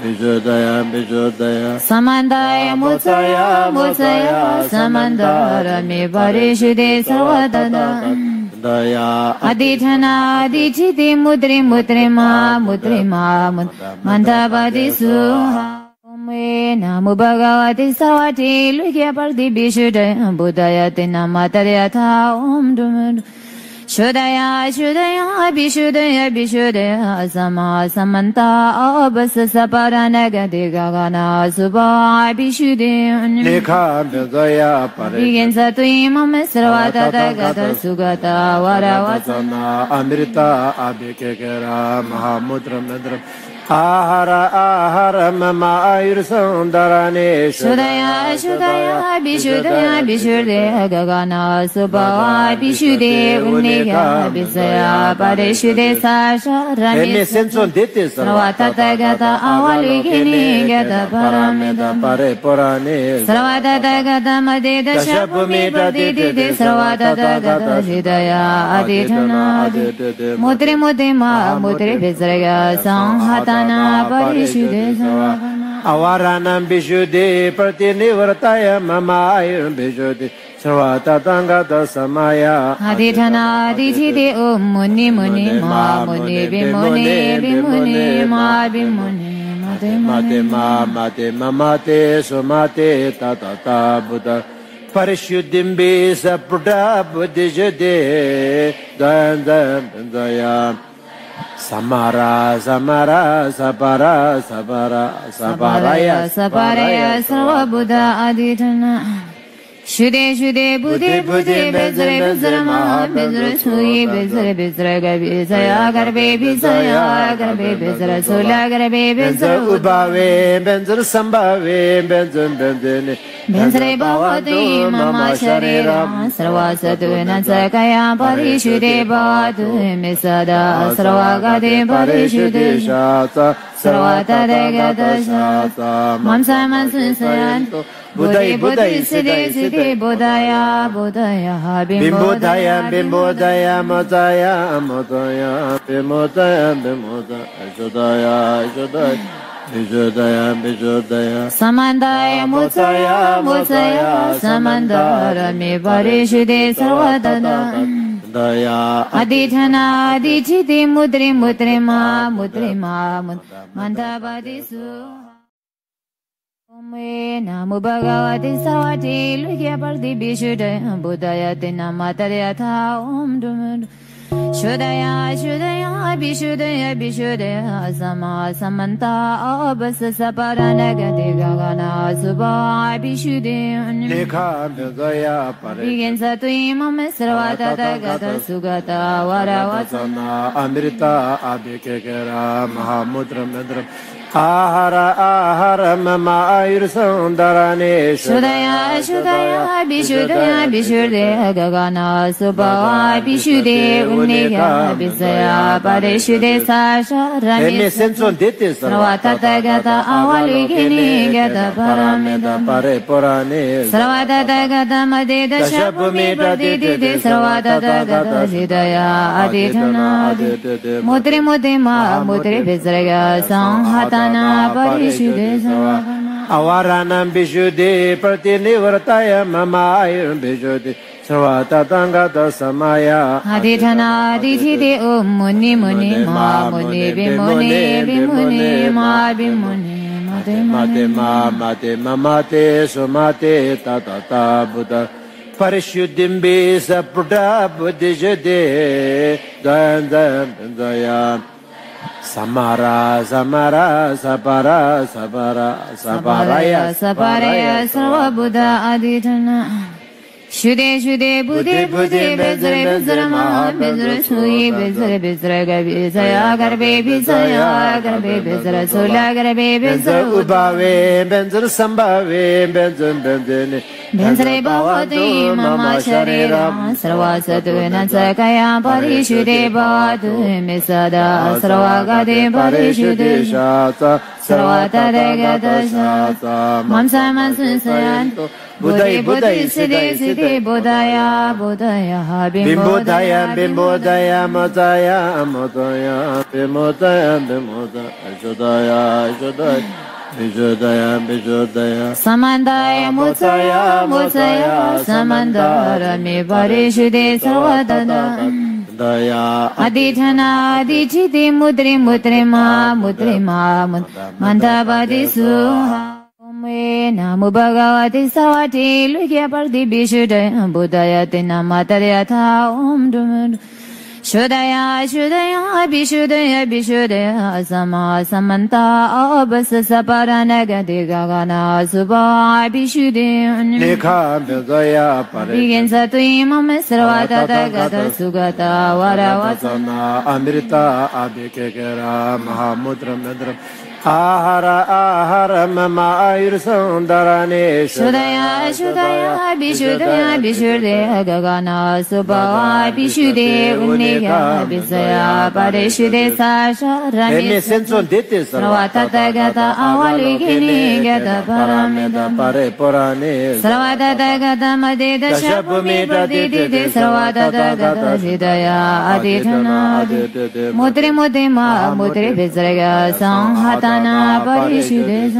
Bijodaya, Bijodaya, Samandaya, Mutaya, Mutaya, Samandara, Mi Parishuddhi, Sarvadana. Aditana Adititi, Mudri, Mudrima, Mudrima, Mandabadi Suha. Namo Bhagavate Savati Luhya Parthi Bishudaya Buddhaya Tina Matariyatha Om Dumur Shudaya Shudaya Bishudaya Bishudaya Sama Samanta Abhasa Saparanagati Gagana Subha Bishudaya Nekha Bhagaya Parikyan Satui Mama Sarvata Tagata Sugata Varavasana Amrita Abhikekera Mahamudram Nadram Ahara ahara mama ayur sundarane Shudaya shudaya bishudaya bishudaya gagana subhava bishude unneya bisaya parishude sasharane Sarvatata gata avaligini gata parameda pare purane Sarvatata gata madeda shabhumi pradidide Sarvatata gata hidaya aditana Mudri mudima mudri visraga sanghata Avaranam Bishuddhi Pratinivartaya Mamayam Bishuddhi Sravatangata Samaya Aditana Aditide Om Muni Muni Ma Muni Bimuni Bimuni Ma Bimuni Mate Ma Mate Ma Mate Sumate Tatata Buddha Parishuddhim Bisa Pruta Buddhishuddhi Dayam Dayam Dayam Samara, Samara, Sapara, Sapara, Saparaya, Saparaya, Sarva Buddha Aditana Shude, Shude, Buddhe, Buddhe, Bezre, Bezre, Maha, Bezre, Sui, Bezre, Bezre, Gabizaya, Garbe, Bizaya, Garbe, Bezre, Sula, Garbe, Bezre, Ubave, Benzre, Sambave, Benzre, Benzre, Benzre, Bhavati, Mama, Sharira, Sarva, Satu, Nansakaya, Parishude, Bhavatu, Misada, Sarva, Gade, Parishude, Shata, Sarva, Tadagata, Shata, Mamsa, Mansun, Sayanto, Buddha, Buddha, Siddhi, Siddhi, Buddhaya, Buddhaya, Bimbodaya, Bimbodaya, Modaya, Modaya, Bimbodaya, Bimbodaya, Ajodaya, Ajodaya, Bijodaya, Bijodaya, Samandaya, Mutaya, Mutaya, Samandara, Mi Parishuddhi, Sarvadana. Aditana, Adititi, Mudri, Mudrima, Mudrima, Mandabadi Suha. Namo Bhagavate Sarvate Loke Pratipāshitāya Buddhaya Te Namatarya Tha Om Dum Shodaya Shodaya Vishodaya Vishodaya Sama Samanta Abhasa Paranagati Gagana Subha Vishodaya Lekha Bhagaya Parikyan Satui Mam Sarvata Tagata Sugata Varavasana Amrita Abhikekara Mahamudra Madra Ahara ahara mama ayur sandarane Shodaya shodaya bishudaya bishudaya gagana subhava bishude unneya bisaya parishude sasharani Eme senso dete sarvata tagata avaligini gata parameda parepurane Sarvata tagata madeda shabhumi pradidide sarvata tagata hidaya aditana aditana Mudri mudima mudri visraya sanghata Avaranam Vishuddhi Pratinivartaya Mamayam Vishuddhi Sarvata Tangata Samaya Aditana Adithide Om Muni Muni Ma Muni Bimuni Bimuni Ma Bimuni Mate Mate Ma Mate Ma Mate Sumate Tatata Buddha Parishuddhimbi Sapruta Buddhishudhi Dayam Dayam Dayam Samara, Samara, Sapara, Sapara, Saparaya, Saparaya, Sarva Buddha Aditana Shude, Shude, Buddhe, Buddhe, Bezre, Bezre, Maha, Bezre, Sui, Bezre, Bezre, Gabizaya, Garbe, Bizaya, Garbe, Bezre, Sula, Garbe, Bezre, Ubave, Benzre, Sambave, Benzre, Benzre, Benzre, Bhavadu, Mama, Sharira, Sarva, Satu, Nansakaya, Parishude, Bhadu, Misada, Sarva, Gade, Parishude, Shata, Sarvata, Degata, Shata, Mamsa, Mansun, Sayanto, Buddha, Buddha, Siddhi, Siddhi, Buddhaya, Buddhaya, Bimbodaya, Bimbodaya, Modaya, Modaya, Bimbodaya, Bimbodaya, Jodaya, Jodaya, Bijodaya, Bijodaya, Samandaya, Mutaya, Mutaya, Samandara, Mi Parishuddhi, Sarvadana. Aditana Adititi, Mudri, Mudri, Ma, Mudri, Ma, Mandabadi, Suha. Namo Bhagavate Sarvate Loke Pratipāshitāya Buddhaya Te Namatarya Tha Om Dum Shodaya shodaya bishudaya bishudaya Sama samanta abhasa paranagati gagana subha bishudaya Lekha bhagaya parikyan satui mam sarvata tagata sugata varavasana amrita abhikekara mahamudra madra Ahara ahara mama ayur sandarane Shodaya shodaya bishudaya bishudaya gagana subhava bishude unneya bisaya parishude sasharani Eme senso dete sarvata tagata avaligini gata parameda parepurane Sarvata tagata madeda shabhumi pradidide sarvata tagata hidaya aditana aditana Mudri mudima mudri visraya sanghata Avaranam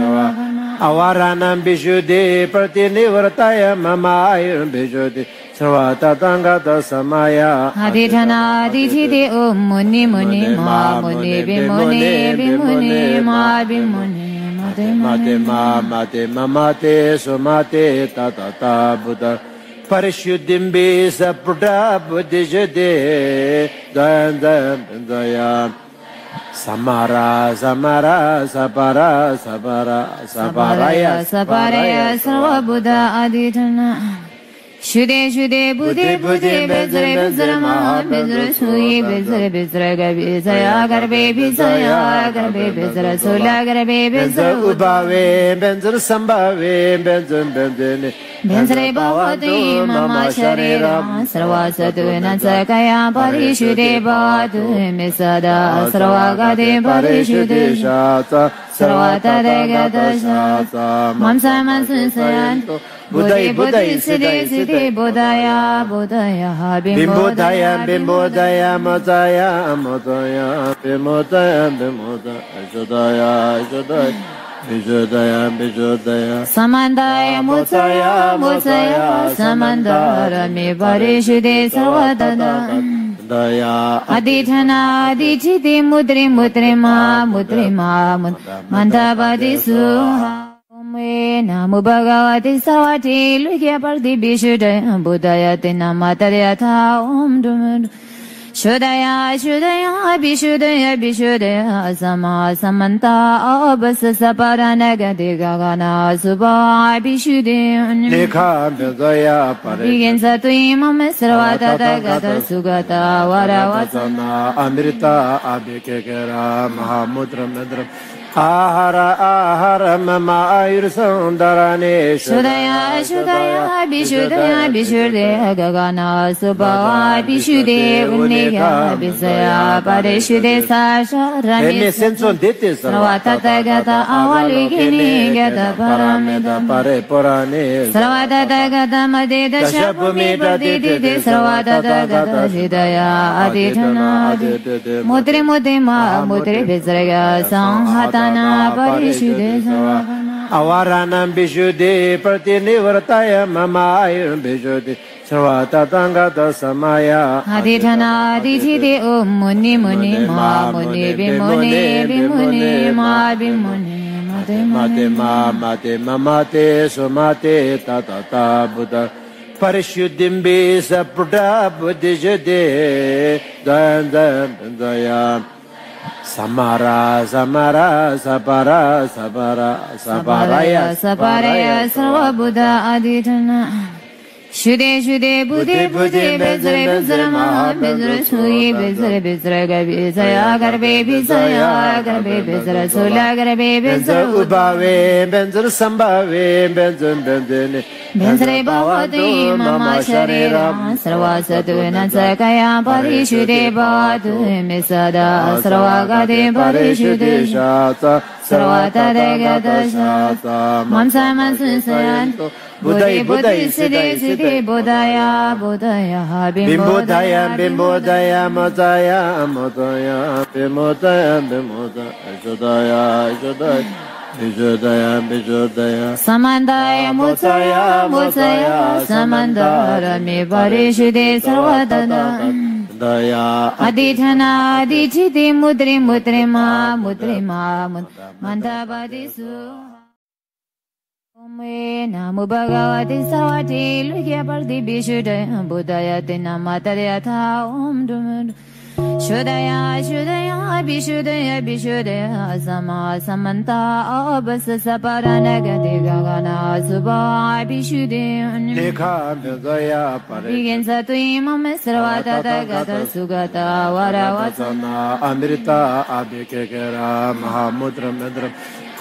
Vishuddhi Pratinivartaya Mamayam Vishuddhi Sarvata Tangata Samaya Aditana Adithide Om Muni Muni Ma Muni Bimuni Bimuni Ma Bimuni Mate Mate Ma Mate Ma Mate Sumate Tatata Buddha Parishuddhimbi Sapruta Buddhishudhi Dayam Dayam Dayam Samara, Samara, Sapara, Sapara, Saparaya, Saparaya, Sarva Buddha Aditana Shude, Shude, Buddhe, Buddhe, Bezre, Bezre, Maha, Bezre, Sui, Bezre, Bezre, Gabizaya, Garbe, Bizaya, Garbe, Bezre, Sula, Garbe, Bezre, Ubave, Benzre, Sambave, Benzre, Benzre, Benzre, Bhavadu, Mama, Sharira, Sarva, Satu, Nansakaya, Parishude, Bhadu, Misada, Sarva, Gade, Parishude, Shata, Sarvata, Degata, Shata, Mamsa, Mansun, Sayanto, Buddha, Buddha, Siddhi, Siddhi, Buddhaya, Buddhaya, Bimbodaya, Bimbodaya, Modaya, Modaya, Bimbodaya, Bimbodaya, Jodaya, Jodaya, Bijodaya, Bijodaya, Samandaya, Mutaya, Mutaya, Samandara, Mi Parishuddhi, Sarvadana. Aditana Adithiti, Mudri, Mudri, Ma, Mudri, Ma, Mandabadi, Suha. Namo Namo Bhagavate Savate Luhya Parthi Bishudaya Buddhayate Namatariyatha Om Dumur Shudaya Shudaya Bishudaya Bishudaya Sama Samanta Abhasa Saparanagati Gagana Subha Bishudaya Lekha Bhagaya Parikyan Satui Mama Sarvata Tagata Sugata Varavasana Amrita Abhikekara Mahamudra Madra Ahara ahara mama ayur sundarane Shudaya shudaya bishudaya bishudaya gagana subhava bishude unnega bisaya parishude sasha rame sarvata tagata avaligini gata parameda pare purane sarvata tagata madeda shabhumi pradidide sarvata tagata hidaya aditana mudre mudre ma mudre bezraya sanghata Avaranam Bishuddhi Pratinivartaya Mamayam Bishuddhi Sarvata Tangata Samaya Aditana Aditide Om Muni Muni Ma Muni Bimuni Bimuni Ma Bimuni Mate Mate Ma Mate Ma Mate Sumate Tata Tata Buddha Parishuddhim Bisa Pruta Buddhishuddhi Dayam Dayam Dayam Samara, Samara, Sabara, Sabara, Sabaraya, Sabaraya, Sarva Buddha Aditana Shude, Shude, Buddhe, Buddhe, Bezre, Bezre, Maha, Bezre, Shuhi, Bezre, Bezre, Gabizaya, Garbe, Bizaya, Garbe, Bezre, Sula, Garbe, Bezre, Ubave, Benzre, Sambave, Benzre, Benzre, Benzre, Bhavadu, Mama, Sharira, Sarva, Satu, Nansakaya, Parishude, Bhadu, Misada, Sarva, Gade, Parishude, Shata, Sarva, Tadegata, Shata, Mamsa, Mansun, Sayanto, Buddha, Buddha, Siddhi, Siddhi, Buddhaya, Buddhaya, Bimbodaya, Bimbodaya, Modaya, Modaya, Bimbodaya, Bimbodaya, Jodaya, Jodaya, Bijodaya, Bijodaya, Samandaya, Mutaya, Mutaya, Samandara, Mi Parishide, Sarvadana. Aditana, Adititi, Mudri, Mudrima, Mudrima, Mandabadisu. Namo Bhagavate Savate Luhya Parthi Bishudaya Buddhayate Namatariyatha Om Dumur Shudaya Shudaya Bishudaya Bishudaya Sama Samanta Abhasa Saparanagati Gagana Subha Bishudaya Lekha Bhagaya Parikyan Satui Mama Sarvata Tagata Sugata Varavasana Amrita Abhikekara Mahamudra Madra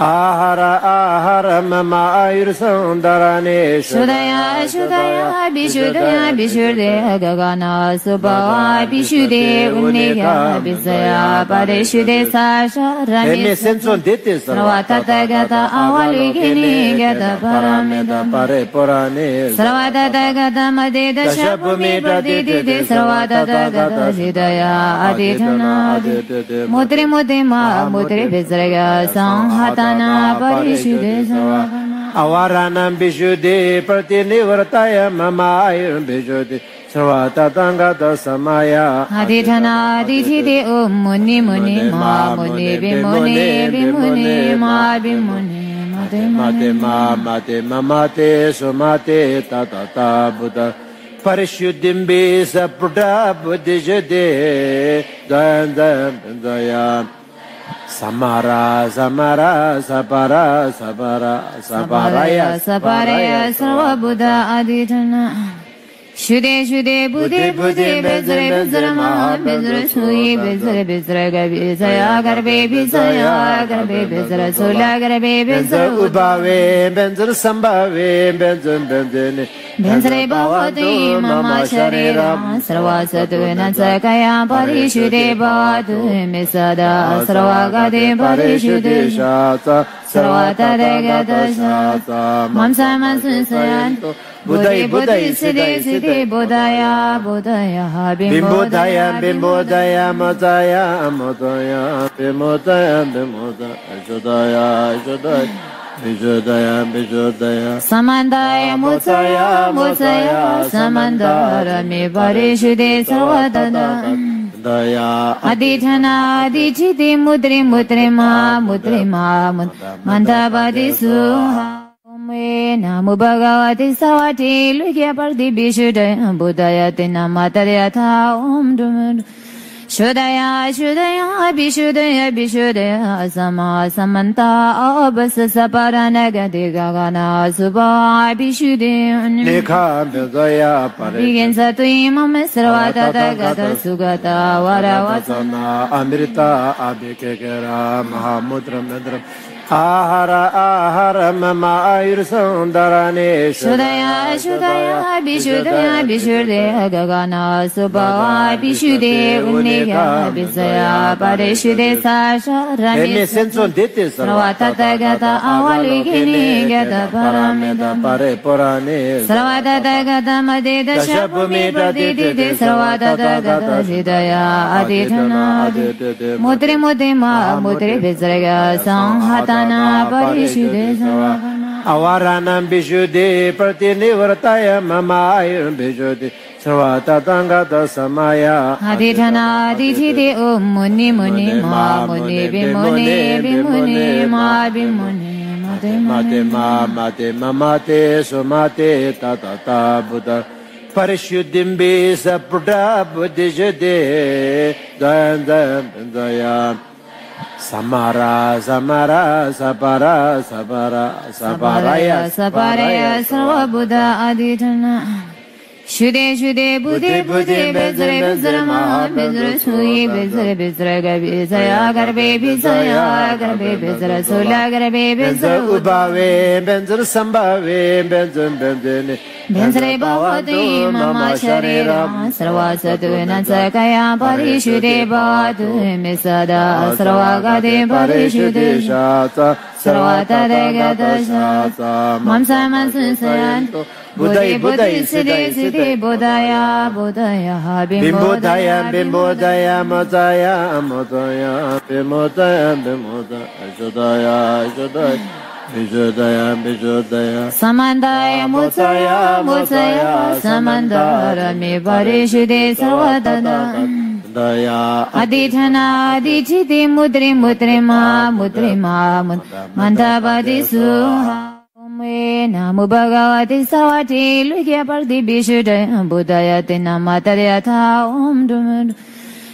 Ahara ahara mama ayur sundarane Shudaya shudaya bishudaya bishudaya gagana subhava bishude unnega bisaya parishude sasha rame sarvata tagata avaligini gata parameda pare purane sarvata tagata madeda shabhumi pradidide sarvata tagata hidaya aditana mudre mudre ma mudre bezraya sanghata Avaranam Bishuddhi Pratinivartaya Mamayam Bishuddhi Sarvata Tangata Samaya Aditana Aditide Om Muni Muni Ma Muni Bimuni Bimuni Ma Bimuni Mate Ma Mate Ma Mate Sumate Tata Tata Buddha Parishuddhim Bisa Pruta Buddhishuddhi Dayam Dayam Dayam Samara, Samara, Sabara, Sabara, Sabaraya, Sabaraya, Sarva Buddha Aditana Shude, Shude, Buddhe, Buddhe, Bezre, Bezre, Maha, Bezre, Shuhi, Bezre, Bezre, Gabizaya, Garbe, Bizaya, Garbe, Bezre, Sula, Garbe, Bezre, Ubave, Benzre, Sambave, Benzre, Benzre, Benzre, Bhavadu, Mama, Sharira, Sarva, Satu, Nansakaya, Parishude, Bhavadu, Misada, Sarva, Gade, Parishude, Shata, Sarva, Tadegata, Shata, Mamsa, Mansun, Sayanto, Buddha, Buddha, Siddhi, Siddhi, Buddhaya, Buddhaya, Bimbodaya, Bimbodaya, Modaya, Modaya, Bimodaya, Bimodaya, Jodaya, Jodaya, Bijodaya, Bijodaya, Samandaya, Mutaya, Mutaya, Samandara, Mi Parishude, Sarvadana. Aditana, Adititi, Mudri, Mudrima, Mudrima, Mandabadisu. Namo Bhagavate Savati Lukia Parthi Bishudaya Buddhayate Namatariyatha Om Dum Shudaya Shudaya Bishudaya Bishudaya Sama Samanta Abhasa Paranagati Gagana Subha Bishudaya Nekha Bhagaya Parikhin Satu Imam Sarvata Tagata Sugata Varavasana Amrita Abhikekara Mahamudram Nadram Ahara ahara mama ayur sundarane Shudaya shudaya bishudaya bishudaya gagana subhaya bishude unnega bisaya parishude sasharani Enne senson dite sarvata tagata avalikini gata parameda parepurane Sarvata tagata madeda shabhumi pradidide sarvata tagata hidaya aditana Mudri mudima mudri visraga sanghata Avaranam Bishuddhi Pratinivartaya Mamayam Bishuddhi Sarvata Tangata Samaya Aditana Adithide Om Muni Muni Ma Muni Bimuni Bimuni Ma Bimuni Mate Ma Mate Ma Mate Sumate Tatata Buddha Parishuddhimbi Sapruta Buddhishuddhi Dayam Dayam Dayam Samara, Samara, Sapara, Sapara, Saparaya, Saparaya, Sarva Buddha Aditana Shude, Shude, Buddhe, Buddhe, Bezre, Bezre, Maha, Bezre, Suyi, Bezre, Bezre, Gabizaya, Garbe, Bizaya, Garbe, Bezre, Sula, Garbe, Bezre, Ubave, Benzre, Sambave, Benzre, Benzre, Benzre, Bhavati, Mama, Sharira, Sarva, Satu, Nansakaya, Parishude, Bhatu, Misada, Sarva, Gade, Parishude, Shata, Sarva, Tadagata, Shata, Mamsa, Mansa, Sayanto, Buddha, Buddha, Siddhi, Siddhi, Buddhaya, Buddhaya, Bimbodaya, Bimbodaya, Modaya, Modaya, Bimbodaya, Bimbodaya, Ajodaya, Ajodaya, Bijodaya, Bijodaya, Samandaya, Mutaya, Mutaya, Samandara, Mibarishude, Sarvadana. Aditana Adititi, Mudri, Mudri, Ma, Mudri, Ma, Mandabadi, Suha. Namo Bhagavate Savati Lukia Parthi Bishudaya Buddhayate Namatariyatha Om Dum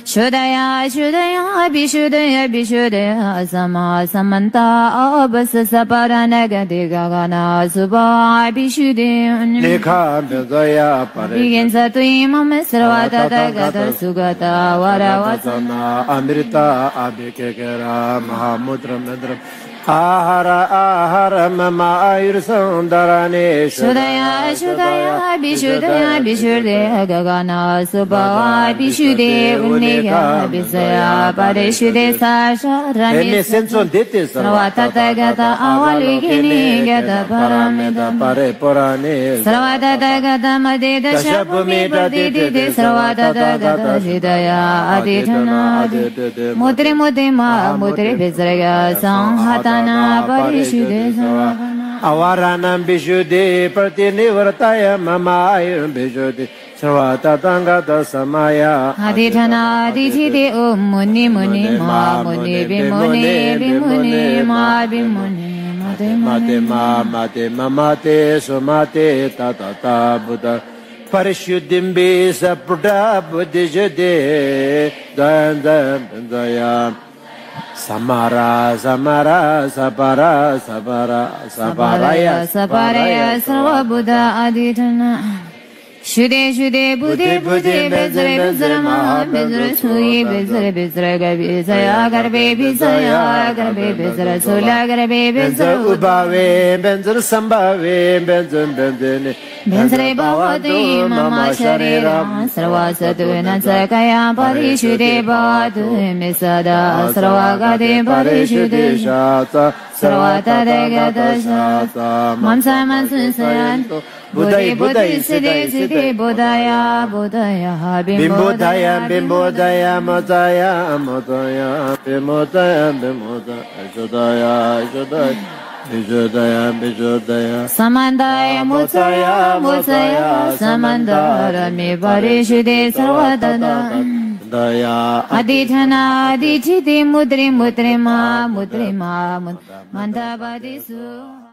Shudaya Shudaya Bishudaya Bishudaya Sama Samanta Abhasa Paranagati Gagana Subha Bishudaya Nekha Bhagaya Parikhin Satu Imam Sarvata Tagata Sugata Varavasana Amrita Abhikekara Mahamudram Nadram Ahara ahara mama ayur sundarane Shudaya shudaya bishudaya bishudaya gagana subhaya bishude unnega bisaya parishude sasharani Enne senson dite sarvata tagata avalikini gata parameda parepurane Sarvata tagata madeda shabhumi pradidide sarvata tagata hidaya aditana mudri mudima mudri visraga sanghata Avaranam Bishuddhi Pratinivartaya Mamayam Bishuddhi Sarvata Tangata Samaya Aditana Adithide Om Muni Muni Ma Muni Bimuni Bimuni Ma Bimuni Mate Ma Mate Ma Mate Sumate Tatata Buddha Parishuddhimbi Sapruta Buddhishuddhi Dayam Dayam Dayam Samara, Samara, Sapara, Sapara, Saparaya, Saparaya, Sarva Buddha Aditana Shude, Shude, Buddhe, Buddhe, Bezre, Bezre, Maha, Bezre, Suyi, Bezre, Bezre, Gabizaya, Garbe, Bizaya, Garbe, Bezre, Sula, Garbe, Bezre, Ubave, Benzre, Sambave, Benzre, Benzre, Benzre, Bhavati, Mama, Sharira, Sarva, Satu, Nansakaya, Parishude, Bhatu, Misada, Sarva, Gade, Parishude, Shata, Sarva, Tadagata, Shata, Mamsa, Mansa, Sayanto, Buddha, Buddha, Siddhi, Siddhi, Buddhaya, Buddhaya, Bimbodaya, Bimbodaya, Modaya, Modaya, Bimbodaya, Bimbodaya, Ajodaya, Ajodaya, Bijodaya, Bijodaya, Samandaya, Mutaya, Mutaya, Samandara, Mibarishude, Sarvadana. Aditana, Adithiti, Mudri, Mudri, Ma, Mudri, Ma, Mandabadi, Suha.